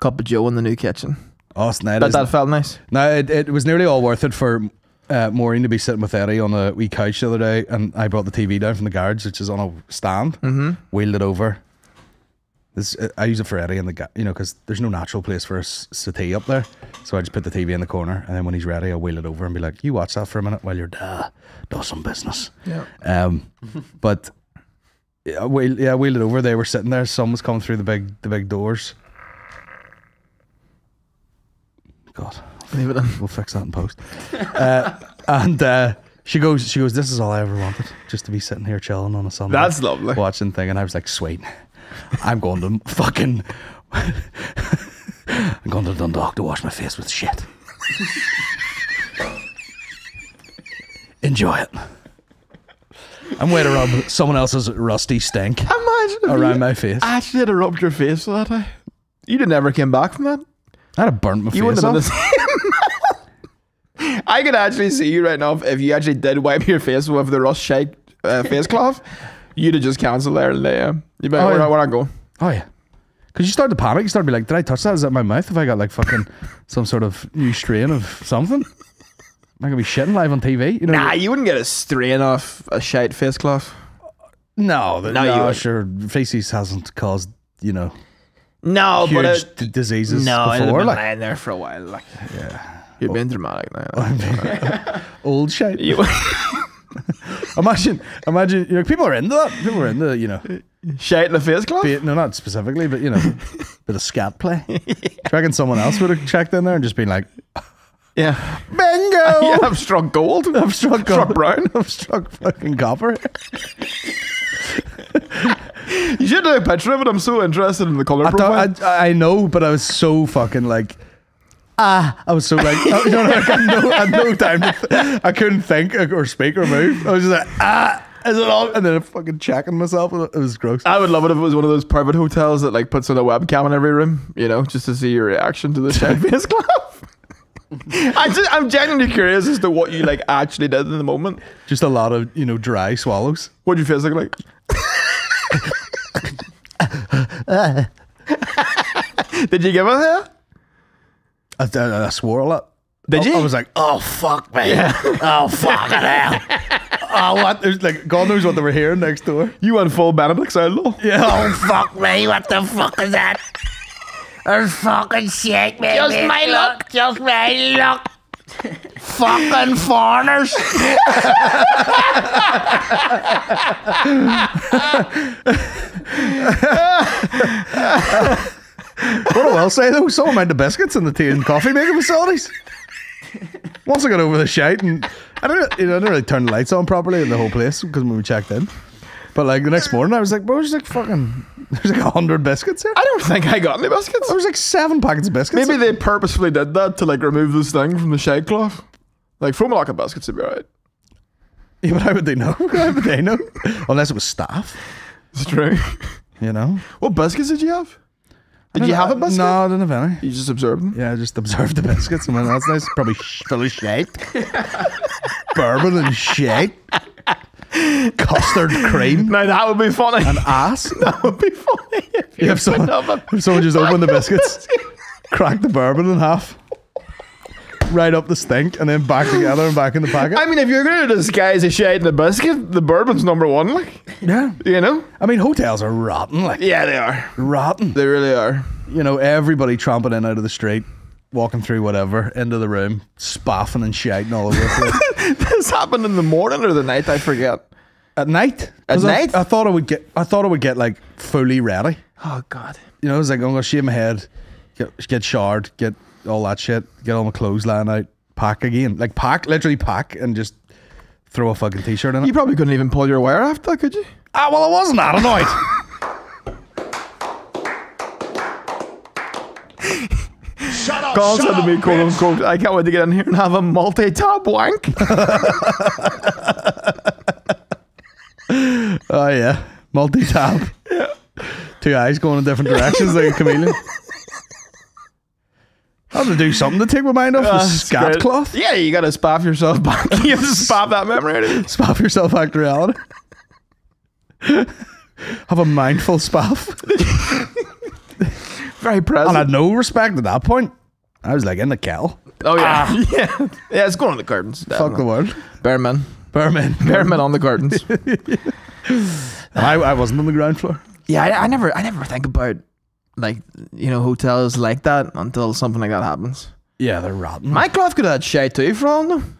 cup of joe in the new kitchen? Oh, it's nice. But that felt nice. No, it was nearly all worth it for Maureen to be sitting with Eddie on a wee couch the other day, and I brought the TV down from the garage, which is on a stand, wheeled it over. This, I use it for Eddie, and you know, because there's no natural place for a settee up there, so I just put the TV in the corner, and then when he's ready, I wheel it over and be like, "You watch that for a minute while your dad does some business." Yeah. But yeah, I wheeled it over. They were sitting there. Sun was coming through the big doors. God, leave it in. We'll fix that in post. She goes, "This is all I ever wanted, just to be sitting here chilling on a Sunday." That's lovely. Watching thing, and I was like, "Sweet." I'm going to fucking I'm going to Dundalk to wash my face with shit. Enjoy it. I'm waiting around someone else's rusty stink. Imagine around my face. I actually had to rub your face for that day. You didn't ever come back from that. I'd have burnt my face. You wouldn't have done the same. I could actually see you right now if you actually did wipe your face with the rust shake face cloth. You'd have just cancelled there and there. You better where I go. Oh yeah, because you start to panic. You start to be like, did I touch that? Is that my mouth? Have I got like fucking some sort of new strain of something? Am I gonna be shitting live on TV? You know, nah, you wouldn't get a strain off a shite face cloth. No, sure, feces hasn't caused, you know, huge diseases before. I've been lying there for a while. Like, yeah, you've been dramatic now. Old shite. Imagine, you know, people are into that. People are into, you know, shite in the face cloth. No, not specifically, but you know, bit of scat play. Yeah. Do you reckon someone else would have checked in there and just been like, "Yeah, bingo! Yeah, I've struck gold. I've struck brown. I've struck fucking copper." You should do a picture of it. I'm so interested in the color profile. I know, but I was so fucking like. I was so like, I had no time to I couldn't think or speak or move. I was just like, is it all? And then I'm fucking checking myself. It was gross. I would love it if it was one of those private hotels that like puts on a webcam in every room, you know, just to see your reaction to the shite face cloth. I'm genuinely curious as to what you like actually did in the moment. Just a lot of, you know, dry swallows. What did your face look like? Did you give it a I swore a lot. Did you? I was like, oh fuck me, oh fucking hell, oh what? It was like God knows what they were hearing next door. You went full Benedict Soundlaw. Yeah. Oh fuck me, what the fuck is that? There's fucking shit, man. Just my luck, just my luck. Fucking foreigners. What do I say though? So I made the biscuits in the tea and coffee making facilities. Once I got over the shite, and I didn't really turn the lights on properly in the whole place because when we checked in. But like the next morning, I was like, bro, there's like fucking, there's like 100 biscuits here. I don't think I got any biscuits. There was like 7 packets of biscuits. Maybe they purposefully did that to like remove this thing from the shite cloth. Like from a lock of biscuits would be alright. Yeah, but how would they know? How would they know? Unless it was staff. It's true. You know. What biscuits did you have? Did you have a biscuit? No, I didn't have any. You just observed them? Yeah, I just observed the biscuits. And went, that's nice. Probably full of shite. Bourbon and shite. Custard cream. Now that would be funny. And ass. That would be funny. If you if someone just opened the biscuits, cracked the bourbon in half, right up the stink, and then back together and back in the packet. I mean, if you're going to disguise a shite in a biscuit, the bourbon's #1, like. Yeah. You know? I mean, hotels are rotten, like. Yeah, they are. Rotten. They really are. You know, everybody tramping in out of the street, walking through whatever, into the room, spaffing and shiting all over the place. This happened in the morning or the night, I forget. At night? At night? I thought I would get like fully ready. Oh, God. You know, I was like, I'm going to shave my head, get showered, get all that shit, get all my clothes lying out, pack again, like pack, literally pack, and just throw a fucking t-shirt in it. You probably couldn't even pull your wire after, could you? Ah, well, I wasn't that annoyed. Colin said to me, quote unquote, I can't wait to get in here and have a multi-tab wank. Oh, yeah. Multi-tab. Yeah. Two eyes going in different directions like a chameleon. I have to do something to take my mind off the scat cloth. Yeah, you gotta spaff yourself back. You have to spaff that memory out of you. Spaff yourself back to reality. Have a mindful spaff. Very present. And I had no respect at that point. I was like in the kettle. Oh yeah. Yeah. Yeah, it's going on the curtains. Fuck the world. Bearman. Bearman. Bearman on the curtains. And I wasn't on the ground floor. Yeah, I never think about, like, you know, hotels like that until something like that happens. Yeah, they're rotten. My cloth could have had shite too for all of them.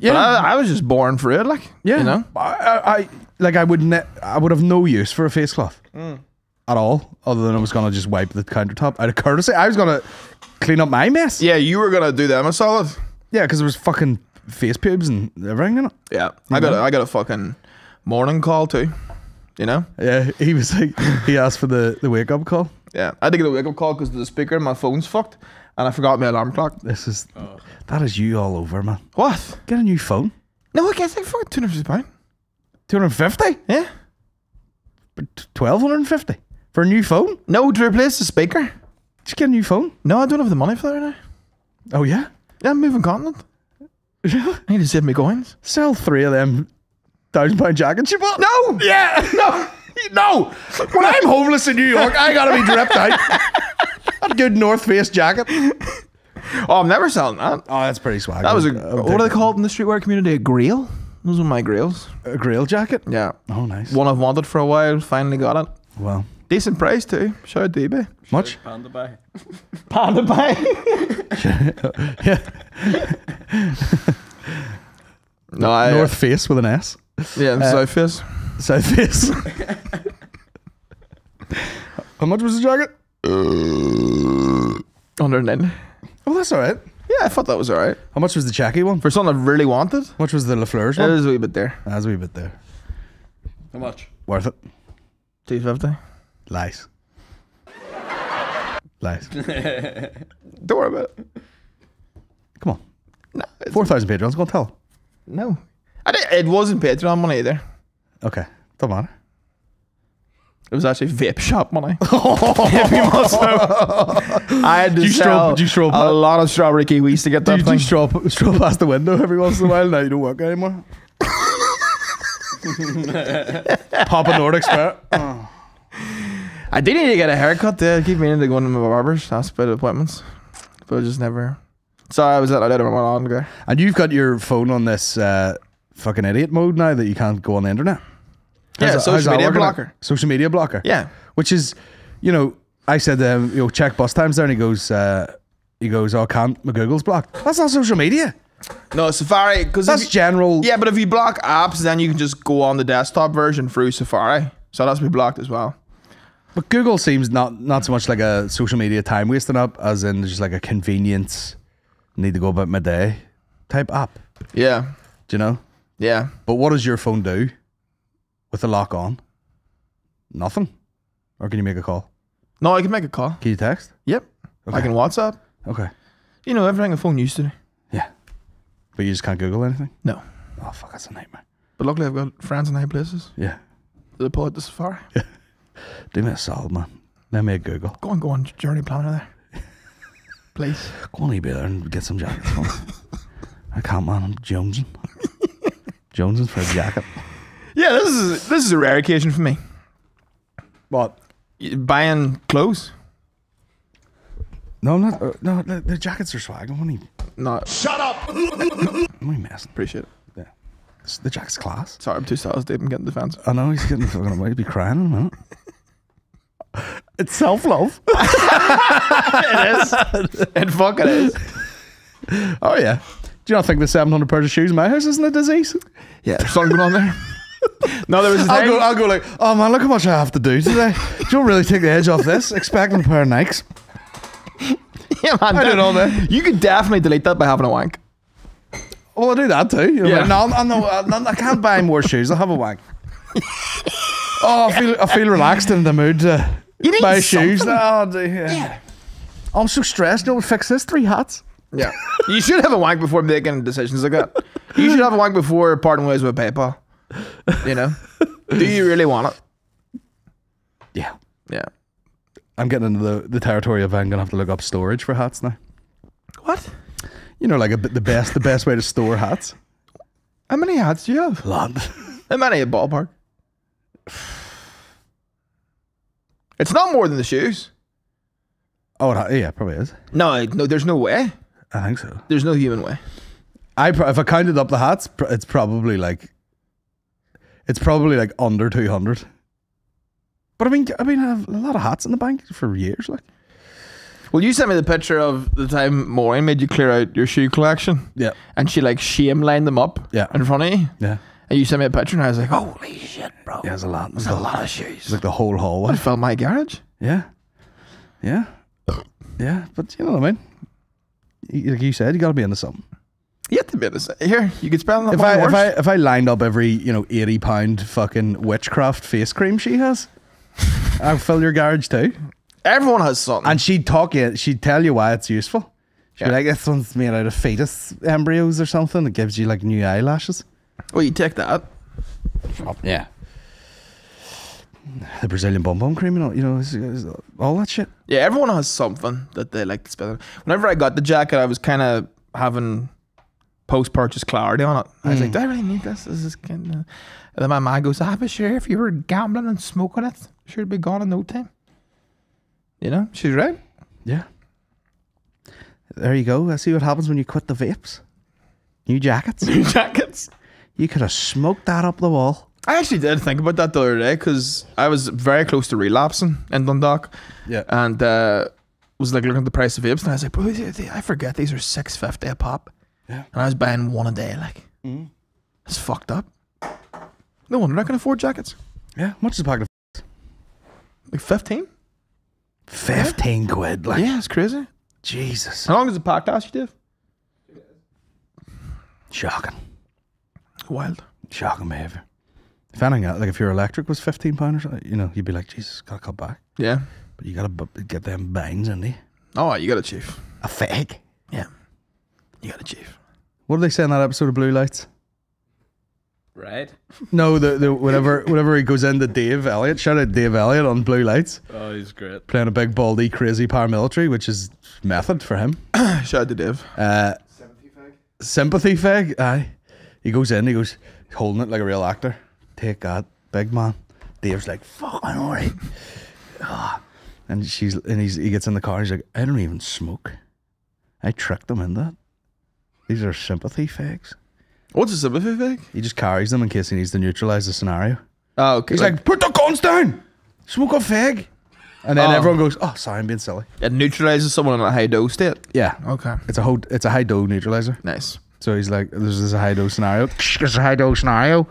Yeah, but I was just born for it, like, yeah, you know. I would have no use for a face cloth at all, other than I was gonna just wipe the countertop out of courtesy. I was gonna clean up my mess. Yeah, you were gonna do them a solid. Yeah, because there was fucking face pubes and everything in it. Yeah, I got a fucking morning call too. You know? Yeah, he was like, he asked for the wake up call. Yeah, I had to get a wake up call because the speaker in my phone's fucked and I forgot my alarm clock. This is, that is you all over, man. What? Get a new phone. No, I can't think fucking £250. 250? Yeah. 1250 for a new phone? No, to replace the speaker. Just get a new phone. No, I don't have the money for that right now. Oh, yeah? Yeah, I'm moving continent. I need to save my coins. Sell 3 of them £1,000 jackets you bought? No! Yeah! No! No! When I'm homeless in New York, I gotta be dripped out. That good North Face jacket. Oh, I'm never selling that. Oh, that's pretty swag. That was a, what are they called in the streetwear community? A grail? Those were my grails. A grail jacket? Yeah. Oh, nice. One I've wanted for a while, finally got it. Wow. Decent price too. Shout out to eBay. Much? Panda Bay. Panda Bay? Yeah. No, North Face with an S. Yeah, South Face. South Face. How much was the jacket? 190. Oh, that's alright. Yeah, I thought that was alright. How much was the Jackie one? For something I really wanted. How much was the Lafleur's one? That was a wee bit there. That was a wee bit there. How much? Worth it. 250. Lies. Lies. Don't worry about it. Come on. No, 4,000 Patreons, go and tell. No. It wasn't Patreon money either. Okay, don't matter. It was actually vape shop money. I had to sell a lot of strawberry kiwis to get that thing. You stroll past the window every once in a while. Now you don't work anymore. Papa Nordics, expert. Oh. I did need to get a haircut to keep me into going to my barber's. That's about appointments, but I just never. Sorry, I was at my on ago. And you've got your phone on this fucking idiot mode now that you can't go on the internet. Yeah, social media blocker. Social media blocker. Yeah. Which is, you know, I said to him, you know, check bus times there, and he goes, oh, can't, my Google's blocked. That's not social media. No, Safari. Because that's general. Yeah, but if you block apps, then you can just go on the desktop version through Safari. So that's been blocked as well. But Google seems not so much like a social media time wasting app as in just like a convenience. Need to go about my day type app. Yeah. Do you know? Yeah. But what does your phone do with the lock on? Nothing. Or can you make a call? No, I can make a call. Can you text? Yep. Okay. I can WhatsApp. Okay. You know, everything a phone used to do. Yeah. But you just can't Google anything? No. Oh, fuck, that's a nightmare. But luckily I've got friends in high places. Yeah. They pull out the Safari. Yeah. Do me a solid, man. Let me Google. Go on, Journey Planner there. Please. Go on eBay there and get some jackets. I can't, man. I'm jonesing. Jonesing for a jacket. Yeah, this is a rare occasion for me. What? Buying clothes? No, I'm not. No, the jackets are swag. I'm only... Not. Shut up! I'm only messing. Appreciate it. Yeah. The jacket's class. Sorry, I'm too stylish, Dave. I'm getting defensive. I know, he's getting fucking away. He'd be crying in a minute. It's self-love. It is. It fucking is. Oh, yeah. Do you not think the 700 pairs of shoes in my house isn't a disease? Yeah, there's something going on there. No, there was a thing. I'll go like, oh, man, look how much I have to do today. Do you want really take the edge off this? Expecting a pair of Nikes. Yeah, man. I do it all day. You could definitely delete that by having a wank. Well, I do that too. You know, yeah. Like, no, I can't buy more shoes. I'll have a wank. Oh, I feel relaxed in the mood to buy shoes. Oh, yeah. I'm so stressed. No one fixed this. Three hats. Yeah. You should have a wank before making decisions like that. You should have a wank before parting ways with PayPal. You know? Do you really want it? Yeah. Yeah. I'm getting into the territory of I'm going to have to look up storage for hats now. What? You know, like the best way to store hats. How many hats do you have? A lot. How many at ballpark? It's not more than the shoes. Oh, yeah, it probably is. No, there's no way. I think so. There's no human way. If I counted up the hats, it's probably like under 200. But I mean, I have a lot of hats in the bank for years. Like, well, you sent me the picture of the time Maureen made you clear out your shoe collection. Yeah, and she like shame lined them up. Yeah, in front of you. Yeah. And you sent me a picture, and I was like, "Holy shit, bro!" Yeah, there's a lot of shoes. It's like the whole hallway. I filled my garage. Yeah, yeah, yeah. But you know what I mean? Like you said, you got to be into something. You have to be into something. Here, you could spell on the if I lined up every 80-pound fucking witchcraft face cream she has, I'd fill your garage too. Everyone has something, and she'd tell you why it's useful. She'd be like, "This one's made out of fetus embryos or something. It gives you like new eyelashes." Well, you take that. Yeah. The Brazilian bum-bum cream, you know, all that shit. Yeah, everyone has something that they like to spend. Whenever I got the jacket, I was kind of having post-purchase clarity on it. I was like, do I really need this? This is kind of... And then my man goes, I'm sure if you were gambling and smoking it, sure it'd be gone in no time. You know, she's right. Yeah. There you go. I see what happens when you quit the vapes. New jackets. New jackets. You could have smoked that up the wall. I actually did think about that the other day because I was very close to relapsing in Dundalk. Yeah. And was like looking at the price of vapes and I was like, bro, I forget these are $6.50 a pop. Yeah. And I was buying one a day. Like, it's fucked up. No wonder I can afford jackets. Yeah. Much is a pocket of like 15? 15 quid. Like. Yeah, it's crazy. Jesus. How long does the pack last, you did? Shocking. Wild. Shocking behaviour. If anything, like if your electric was £15 or something, you know, you'd be like, Jesus, gotta cut back. Yeah. But you gotta get them binds, ain't you? Oh, you gotta chief. A fag. Yeah. You gotta chief. What did they say in that episode of Blue Lights? Right? No, whenever he goes into Dave Elliott, shout out Dave Elliott on Blue Lights. Oh, he's great. Playing a big, baldy, crazy paramilitary, which is method for him. Shout out to Dave. Sympathy fag, aye. He goes in, he goes, holding it like a real actor. Take that, big man. Dave's like, fucking all right. And he gets in the car, he's like, I don't even smoke. I tricked them in that. These are sympathy fags. What's a sympathy fag? He just carries them in case he needs to neutralize the scenario. Oh, okay. He's like, put the guns down! Smoke a fag! And then everyone goes, oh, sorry, I'm being silly. It neutralizes someone in a high-dough state? Yeah. Okay. It's a high-dough neutralizer. Nice. So he's like, there's a high-dose scenario. There's a high-dose scenario.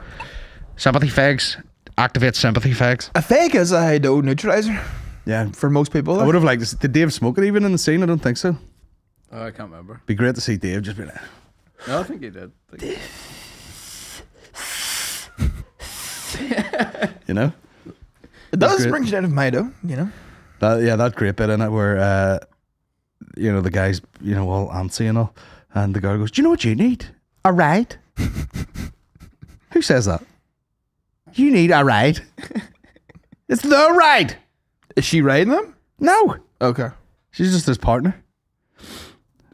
Sympathy fags. Activate sympathy fags. A fag is a high-dose neutralizer. Yeah. For most people. I would have liked this. Did Dave smoke it even in the scene? I don't think so. Oh, I can't remember. Be great to see Dave just be like... No, I think he did. You know? It does bring you out of my dough, you know? That great bit in it where, you know, the guy's, you know, all antsy and all. And the girl goes, do you know what you need? A ride. Who says that? You need a ride. It's the ride. Is she riding them? No. Okay. She's just his partner.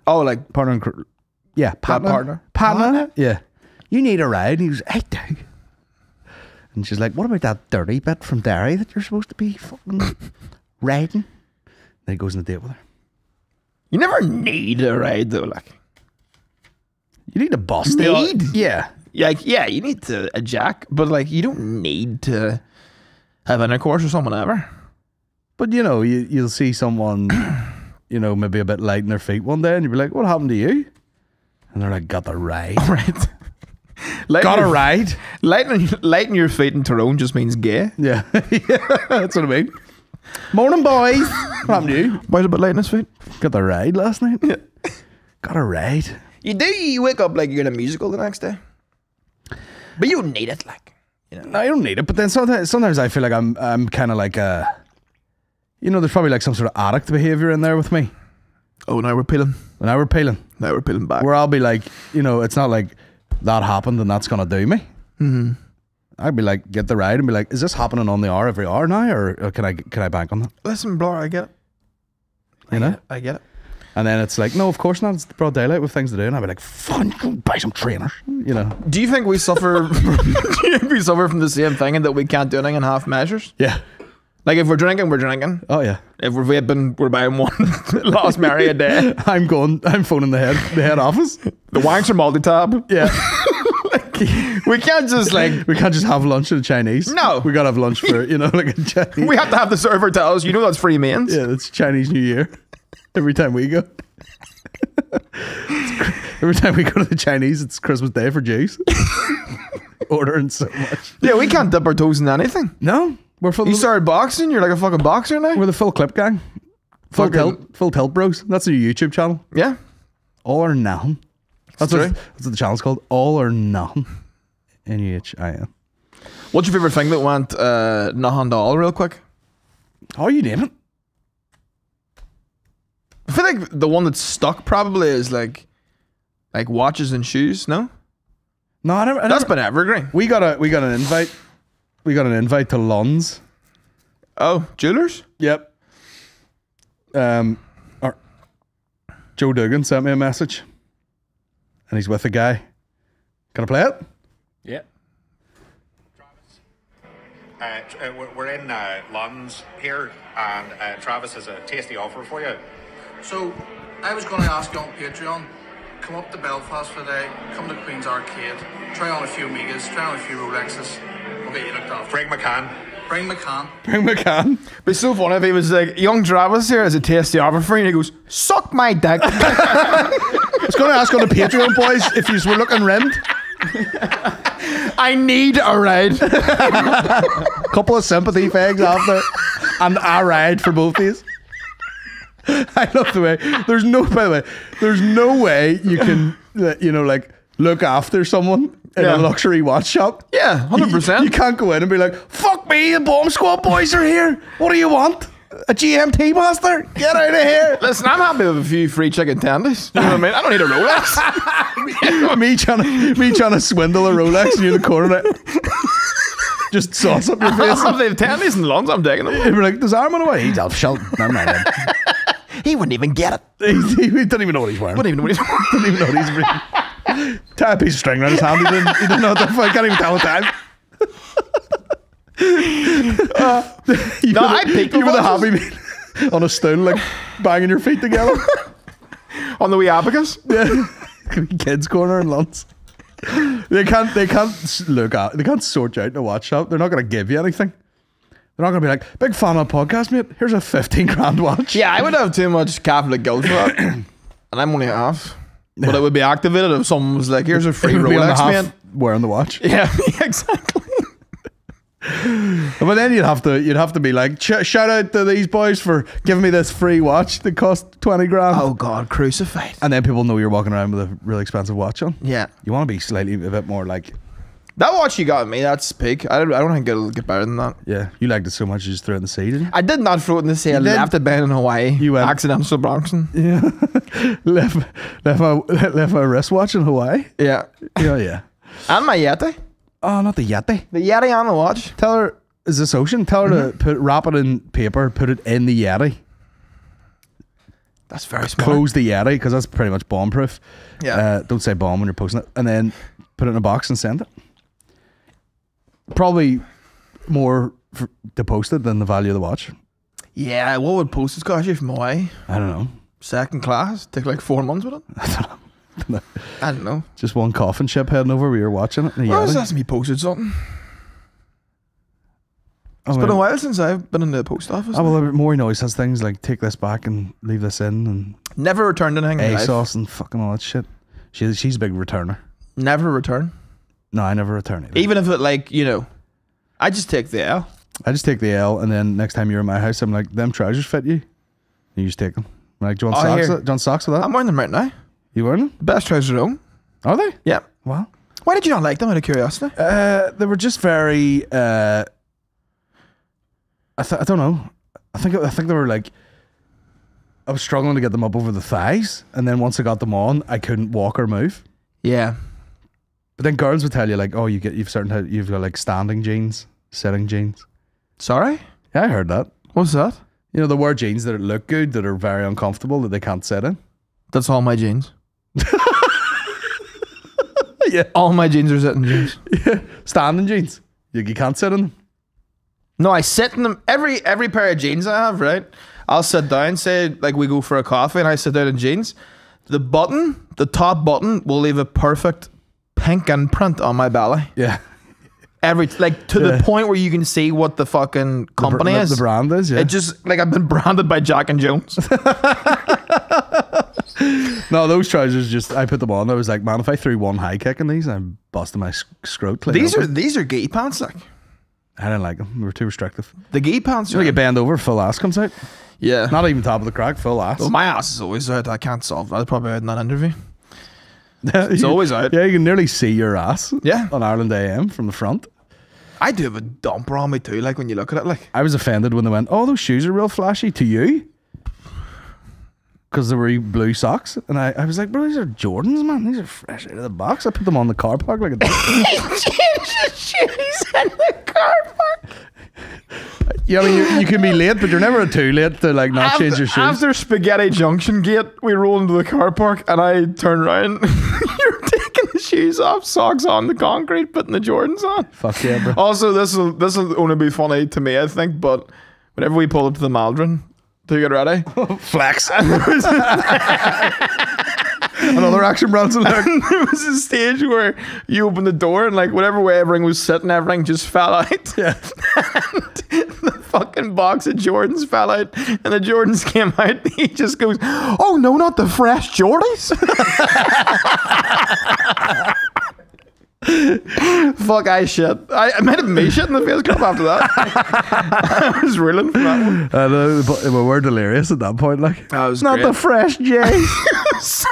Oh, like partner. Yeah, partner. Yeah. You need a ride. And he goes, I do. And she's like, what about that dirty bit from Derry that you're supposed to be fucking riding? Then he goes on a date with her. You never need a ride though, like. You need a bus. Need? Yeah. Like, yeah, you need to a jack, but like, you don't need to have intercourse with someone ever. But you know, you'll see someone, you know, maybe a bit light in their feet one day, and you'll be like, what happened to you? And they're like, got the ride. Right. Got a ride. Lighten your feet in Tyrone just means gay. Yeah. That's what I mean. Morning, boys. What happened to you? Boys a bit light in his feet. Got the ride last night. Yeah. Got a ride. You do, you wake up like you're in a musical the next day. But you don't need it, like, you know. No, you don't need it, but then sometimes I feel like I'm kind of like a, you know, there's probably like some sort of addict behavior in there with me. Oh, now we're peeling. Now we're peeling. Now we're peeling back. Where I'll be like, you know, it's not like that happened and that's going to do me. Mm-hmm. I'd be like, get the ride and be like, is this happening on the hour every hour now, or can I bank on that? Listen, Blur, I get it. I get it. And then it's like, no, of course not. It's broad daylight with things to do. And I'd be like, fun, go buy some trainers, you know. Do you think we suffer from the same thing and that we can't do anything in half measures? Yeah. Like if we're drinking, we're drinking. Oh yeah. If we're vaping, we're buying one last Mary a day. I'm phoning the head office. The wanks are multi-tab. Yeah. We can't just like have lunch at a Chinese. No, we gotta have lunch for, you know, like a Chinese. We have to have the server tell us, you know, that's free mains. Yeah, that's Chinese New Year. Every time we go, every time we go to the Chinese, it's Christmas Day for Jews. Ordering so much. Yeah, we can't dip our toes in anything. No, we're full. You started boxing. You're like a fucking boxer now. We're the full clip gang. Full tilt bros. That's a YouTube channel. Yeah, all or nothing. That's what the channel's called. All or nothing. N-E-H-I-N. What's your favorite thing that went nothing to all real quick? Oh, you name it. I feel like the one that's stuck probably is like watches and shoes. No, no, I never. That's been evergreen. We got an invite. We got an invite to Lund's. Oh, jewelers. Yep. Joe Dugan sent me a message. And he's with a guy. Can I play it? Yeah. We're in London's here, and Travis has a tasty offer for you. So, I was going to ask you on Patreon, come up to Belfast for the day, come to Queen's Arcade, try on a few Migas, try on a few Rolexes, we'll get you looked after. Bring McCann. Bring McCann. Bring McCann. It'd be so funny if he was like, young Travis here has a tasty offer for you, and he goes, suck my dick. I was going to ask on the Patreon, boys, if you were looking rimmed. I need a ride. Couple of sympathy fags after, and a ride for both of these. I love the way. There's no way you can, you know, like look after someone in a luxury watch shop. Yeah, 100%. You can't go in and be like, "Fuck me, the Bomb Squad boys are here. What do you want? A GMT master? Get out of here." Listen, I'm happy with a few free chicken tenders. You know what I mean? I don't need a Rolex. me trying to swindle a Rolex and you're in the corner. Just sauce up your face. If they have tendies and lungs, I'm digging them. You'd be like, there's arm on the way. He's off shelter. He wouldn't even get it. He doesn't even know what he's wearing. Doesn't even know what he's wearing. Tie a piece of string around his hand. He didn't know what the fuck. Can't even tell what time. You were the happy man on a stool, like banging your feet together on the wee abacus. Yeah, kids' corner in Lunds. They can't sort you out in a watch shop. They're not going to give you anything. They're not going to be like, big fan of podcast, mate. Here's a 15 grand watch. Yeah, I would have too much Catholic guilt for that, and I'm only half. But it would be activated if someone was like, "Here's a free Rolex, mate. Wearing the watch." Yeah, exactly. But then you'd have to be like, shout out to these boys for giving me this free watch that cost 20 grand. Oh God, crucified. And then people know you're walking around with a really expensive watch on. Yeah, you want to be slightly a bit more like that watch you got me. That's peak. I don't think it'll get better than that. Yeah, you liked it so much you just threw it in the sea, didn't you? I did not throw it in the sea. I left it down in Hawaii. You went accidental Bronson. Yeah. left my wristwatch in Hawaii. Yeah. Oh yeah. And my Yeti. Oh, not the Yeti. The Yeti on the watch. Tell her, is this ocean? Tell her to wrap it in paper, put it in the Yeti. That's very smart. Close the Yeti, because that's pretty much bomb proof. Yeah. Don't say bomb when you're posting it. And then put it in a box and send it. Probably more to post it than the value of the watch. Yeah, what would postage cost you from Hawaii? I don't know. Second class? Take like 4 months with it? I don't know. No. I don't know. Just one coffin ship heading over. We were watching it. Well, it's asking me posted something. It's been a while since I've been in the post office. Oh, well, Maury always has things like take this back and leave this in, and never returned anything. ASOS and fucking all that shit. She's a big returner. Never return. No, I never return it. Even if it like, you know, I just take the L. I just take the L, and then next time you're in my house, I'm like, them trousers fit you. And you just take them. I'm like, do you want socks? Do you want socks with that? I'm wearing them right now. You wearing them? Best trousers on. Are they? Yeah. Wow. Why did you not like them, out of curiosity? They were just very... I don't know. I think they were like... I was struggling to get them up over the thighs, and then once I got them on, I couldn't walk or move. Yeah. But then girls would tell you, like, oh, you've got like standing jeans, sitting jeans. Sorry? Yeah, I heard that. What's that? You know, they wear jeans that look good, that are very uncomfortable, that they can't sit in. That's all my jeans. Yeah. All my jeans are sitting jeans. Yeah. Standing jeans. You can't sit in them. No, I sit in them. Every pair of jeans I have, right? I'll sit down, say, like, we go for a coffee, and I sit down in jeans. The button, the top button, will leave a perfect pink imprint on my belly. Yeah. Like, to the point where you can see what the fucking company is. The brand is, yeah. It just, like, I've been branded by Jack and Jones. No, those trousers, just, I put them on. I was like, man, if I threw one high kick in these, I'm busting my scrot clean. These are gee pants, like. I didn't like them. They were too restrictive. The gee pants. You know, you bend over, full ass comes out. Yeah. Not even top of the crack, full ass. Well, my ass is always out. I can't solve that. It's probably out in that interview. It's always out. Yeah, you can nearly see your ass. Yeah. On Ireland AM from the front. I do have a dumper on me too, like, when you look at it. Like, I was offended when they went, oh, those shoes are real flashy to you. Because they were blue socks. And I was like, bro, these are Jordans, man. These are fresh out of the box. I put them on the car park like a dog. Shoes in the car park. Yeah, I mean, you can be late, but you're never too late to, like, not change your shoes. After Spaghetti Junction Gate, we roll into the car park, and I turn around. You're taking the shoes off, socks on the concrete, putting the Jordans on. Fuck yeah, bro. Also, this will only be funny to me, I think, but whenever we pull up to the Maldron, do you get ready? Flex. Another action, Bronson. There was a stage where you opened the door and, like, whatever way everything was sitting, everything just fell out. Yeah. And the fucking box of Jordans fell out, and the Jordans came out. He just goes, "Oh no, not the fresh Jordans!" Fuck, I shit. I might have me shit in the face cup after that. I was reeling from that one. I know, but we were delirious at that point. Like, that was not great. The fresh Jay. So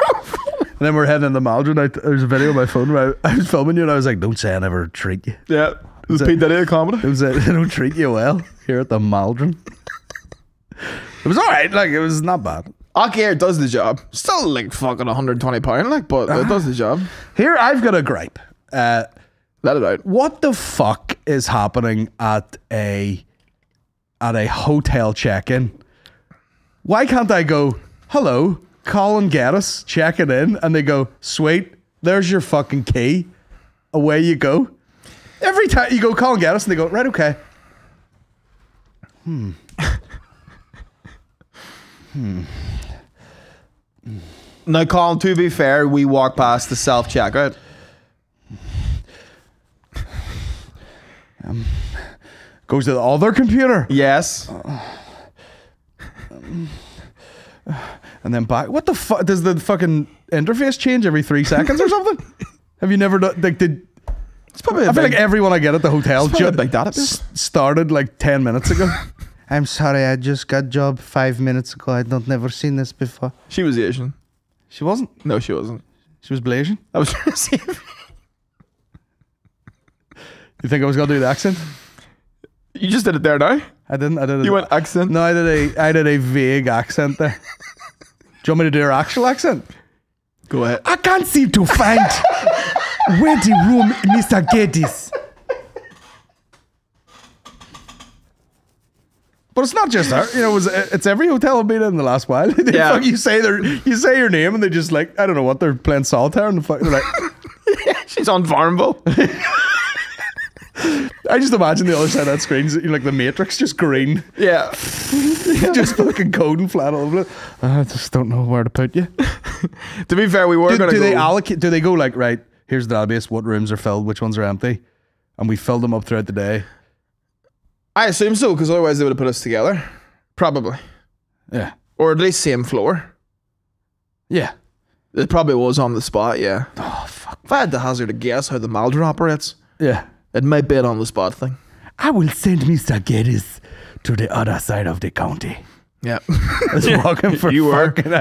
and then we're heading in the Maldron. There was a video on my phone where I was filming you, and I was like, "Don't say I never treat you." Yeah, it was Pete Diddy of comedy. It was, "I don't treat you well here at the Maldron." It was all right. Like, it was not bad. Okay, it does the job. Still, like, fucking £120, like, but it does the job. Here, I've got a gripe. Let it out. What the fuck is happening at a hotel check-in? Why can't I go, hello, Colin Geddis checking in, and they go, sweet, there's your fucking key, away you go? Every time you go, Colin Geddis, and they go, right, okay. Now, Colin, to be fair, we walk past the self-checkout. Goes to the other computer. Yes. And then back. What the fuck? Does the fucking interface change every 3 seconds or something? Have you never done, like, it's probably I feel like everyone I get at the hotel started like 10 minutes ago. I'm sorry, I just got job 5 minutes ago. I don't never seen this before. She was Asian. She wasn't? No, she wasn't. She was Blasian? I was trying to see if you think I was gonna do the accent? You just did it there now. I didn't. I did. You went accent. No, I did a vague accent there. Do you want me to do your actual accent? Go ahead. I can't seem to find where the room Mr. Geddis. But it's not just her. You know, it's every hotel I've been in the last while. Yeah. Like, you say your name and they just, like, I don't know what, they're playing solitaire and they're like, she's on Farmville. I just imagine the other side of that screen is, like, the Matrix, just green. Yeah. Just fucking coding flat all over it. I just don't know where to put you. To be fair, we were going to go. They allocate, do they go, like, right, here's the database, what rooms are filled, which ones are empty? And we filled them up throughout the day. I assume so, because otherwise they would have put us together. Probably. Yeah. Or at least same floor. Yeah. It probably was on the spot, yeah. Oh, fuck. If I had to hazard a guess how the Maldron operates. Yeah. It might be an on-the-spot thing. I will send Mr. Geddis to the other side of the county. Yeah. I was walking for you came back from the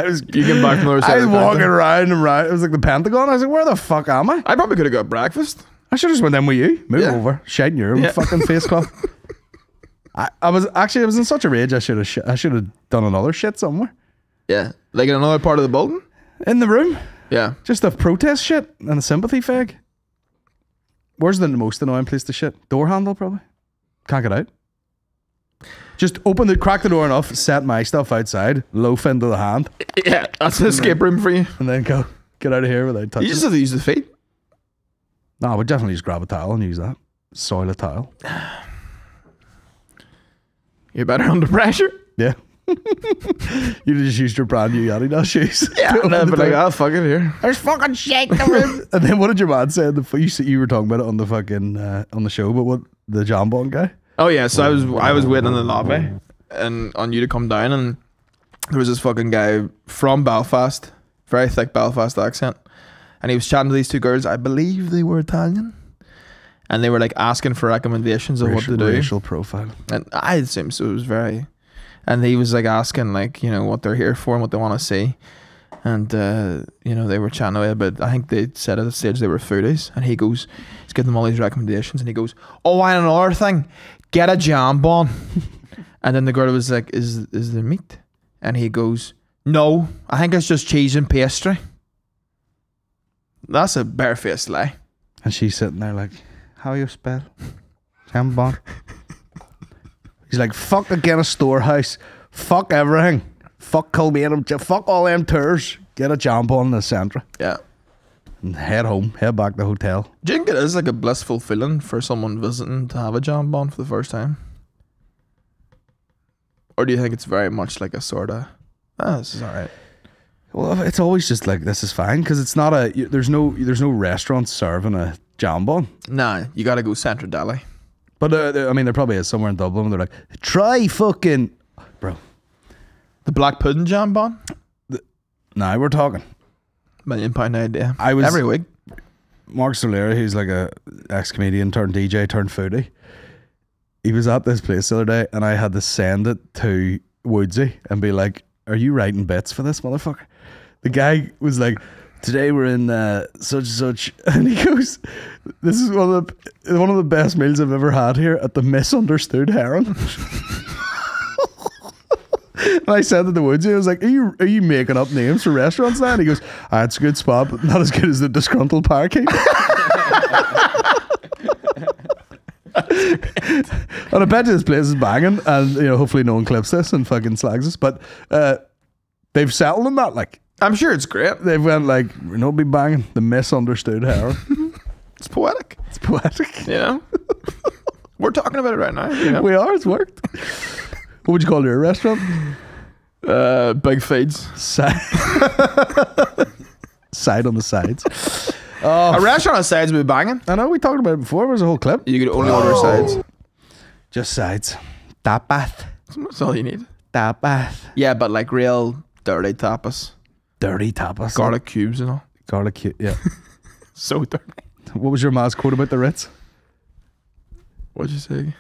other side. I was walking around and around. It was like the Pentagon. I was like, where the fuck am I? I probably could have got breakfast. I should have just went in with you. Move over. Shite in your own fucking face cloth. I was in such a rage, I should have done another shit somewhere. Yeah. Like in another part of the building? In the room. Yeah. Just the protest shit and the sympathy fag. Where's the most annoying place to shit? Door handle, probably. Can't get out. Just open the, crack the door enough, set my stuff outside, loaf into the hand. Yeah, that's an escape room for you. And then go, get out of here without touching. You just have to use the feet. No, I would definitely just grab a towel and use that. Soil a towel. You're better under pressure. Yeah. You just used your brand new Adidas shoes. Yeah, but like, oh, fuck it here. There's fucking shit in the room. And then what did your man say? You were talking about it on the fucking, on the show, but what, the Jambon guy? Oh yeah, so I was waiting in the lobby and on you to come down, and there was this fucking guy from Belfast, very thick Belfast accent, and he was chatting to these two girls. I believe they were Italian, and they were like asking for recommendations of what to do. Racial profile. And I assume so. It was very, and he was like asking like, you know, what they're here for and what they want to see, and you know, they were chatting away, but I think they said at the stage they were foodies, and he goes, he's giving them all these recommendations, and he goes, oh, and another thing. Get a jambon. And then the girl was like, is there meat? And he goes, no, I think it's just cheese and pastry. That's a barefaced lie. And she's sitting there like, how you spell jambon? He's like, fuck again, a storehouse. Fuck everything. Fuck Colman. Fuck all them tours. Get a jambon in the centre. Yeah. And head home, head back to the hotel. Do you think it is like a blissful feeling for someone visiting to have a jambon for the first time? Or do you think it's very much like a sort of, oh, this is alright? Well, it's always just like, this is fine, because it's not a, there's no restaurant serving a jambon. Nah, you gotta go Central Delhi. But I mean, there probably is somewhere in Dublin where they're like, try fucking, bro, the black pudding jambon. Nah, we're talking £1 million idea. I was every week. Mark Solera, who's like a ex-comedian turned DJ turned foodie, he was at this place the other day, and I had to send it to Woodsy and be like, "Are you writing bits for this motherfucker?" The guy was like, "Today we're in such and such," and he goes, "This is one of the best meals I've ever had here at the Misunderstood Heron." And I said to the Woodsy, I was like, are you making up names for restaurants now? And he goes, ah, it's a good spot, but not as good as the Disgruntled Parakeet. And I bet you this place is banging, and you know, hopefully no one clips this and fucking slags us, but they've settled on that. Like, I'm sure it's great. They've went like, you know, be banging the Misunderstood Heron. It's poetic. It's poetic. Yeah. We're talking about it right now. You know? We are. It's worked. What would you call your restaurant? Big feeds. Side on the sides. Oh, a restaurant on sides would be banging. I know, we talked about it before. There was a whole clip. You could only order sides. Just sides. Tapas. That's all you need. Tapas. Yeah, but like real dirty tapas. Dirty tapas. Garlic cubes and all. Garlic cubes, yeah. So dirty. What was your ma's quote about the Ritz? What'd you say?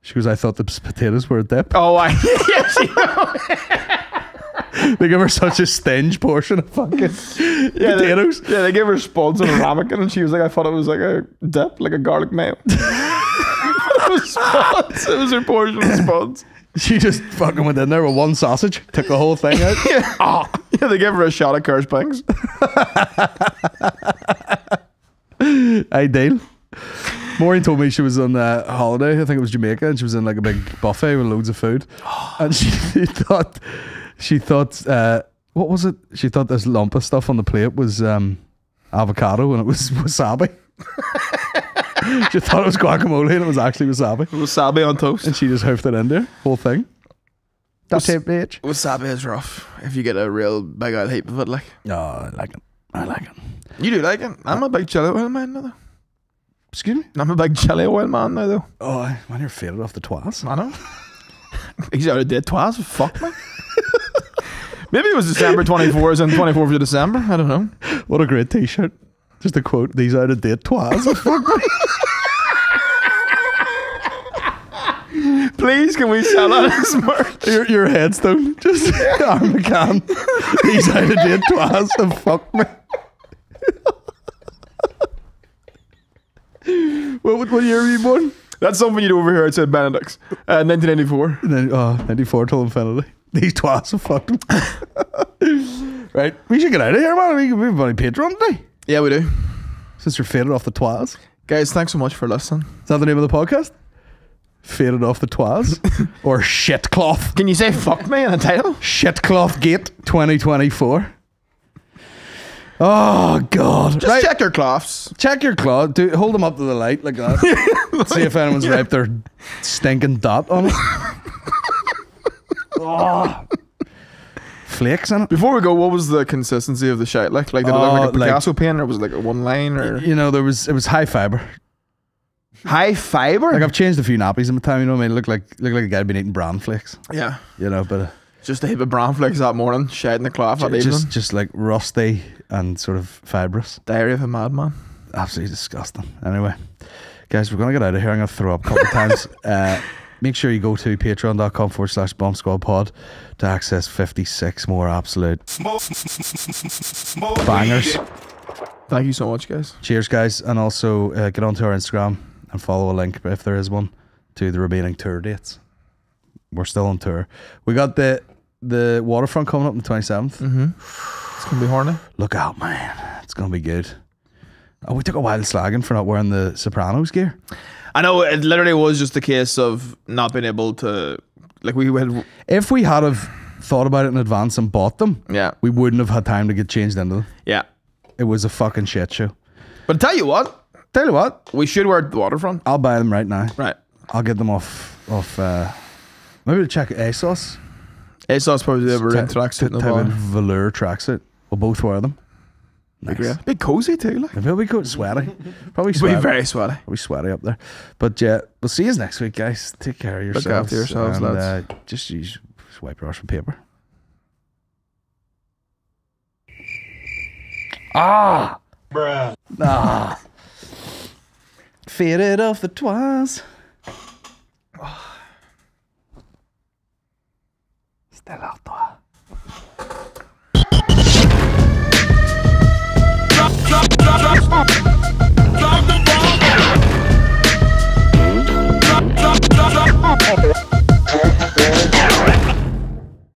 She goes, I thought the potatoes were a dip. Oh, I... Yeah, they give her such a stingy portion of fucking potatoes. Yeah, they gave her spuds and a ramekin, and she was like, I thought it was like a dip, like a garlic mayo. It was spuds. It was her portion of spuds. She just fucking went in there with one sausage, took the whole thing out. Yeah, oh. Yeah, they gave her a shot of Kirsch Banks. Ideal. Maureen told me she was on a holiday, I think it was Jamaica, and she was in like a big buffet with loads of food, and she thought what was it? She thought this lump of stuff on the plate was avocado, and it was wasabi. She thought it was guacamole, and it was actually wasabi. Wasabi on toast. And she just hoofed it in there, whole thing. That's it, bitch. Wasabi is rough if you get a real big old heap of it, like. Oh, I like it. I like it. You do like it? I'm a big chili oil man, though. Excuse me? I'm a big chili oil man now, though. Oh, man, you're faded off the twas. I know. He's out of date twas. Fuck me. Maybe it was December 24th and 24th of December. I don't know. What a great t-shirt. Just a quote, these out of date twas. Fuck me. Please, can we sell out this merch? Your headstone. Just Aaron McCann. These out of date twas. Fuck me. What year were you born? That's something you'd overhear outside Benedict's. 1994. 94 till infinity. These twats have fucked them. Right, we should get out of here, man. We have money Patreon today. Yeah, we do. Since you're faded off the twaz. Guys, thanks so much for listening. Is that the name of the podcast? Faded off the twaz? Or shitcloth? Can you say fuck me in a title? Shitcloth Gate 2024. Oh, God. Just right. Check your cloths. Check your cloth. Dude, hold them up to the light like that. Like, see if anyone's wiped their stinking dot on it. Oh. Flakes in it. Before we go, what was the consistency of the shite like? Like, did it look like a Picasso painting, or was it like a one line? Or you know, it was high fiber. High fiber? Like, I've changed a few nappies in my time, you know what I mean? It looked like a guy had been eating bran flakes. Yeah. You know, but... just a heap of bran flakes that morning, shedding the cloth that evening. Just like rusty and sort of fibrous. Diary of a madman. Absolutely disgusting. Anyway, guys, we're going to get out of here. I'm going to throw up a couple of times. Make sure you go to patreon.com/bombsquadpod to access 56 more absolute bangers. Thank you so much, guys. Cheers, guys. And also get onto our Instagram and follow a link, if there is one, to the remaining tour dates. We're still on tour. We got the Waterfront coming up on the 27th. It's going to be horny. Look out, man. It's going to be good. Oh, we took a wild slagging for not wearing the Sopranos gear. I know, it literally was just a case of not being able to, like, we had... If we had have thought about it in advance and bought them, yeah, we wouldn't have had time to get changed into them. Yeah. It was a fucking shit show. But tell you what, we should wear the Waterfront. I'll buy them right now. Right. I'll get them off maybe we'll check ASOS. ASOS probably did a tracksuit. Type in velour tracksuit. We'll both wear them. Nice. Big, bit cozy too, like. It'll be sweaty. Probably sweaty. It'll be very sweaty. Probably sweaty up there. But yeah, we'll see you next week, guys. Take care of yourselves. Look after yourselves, and, lads. Just use white brush and paper. Ah, bruh. Ah, faded off the twas.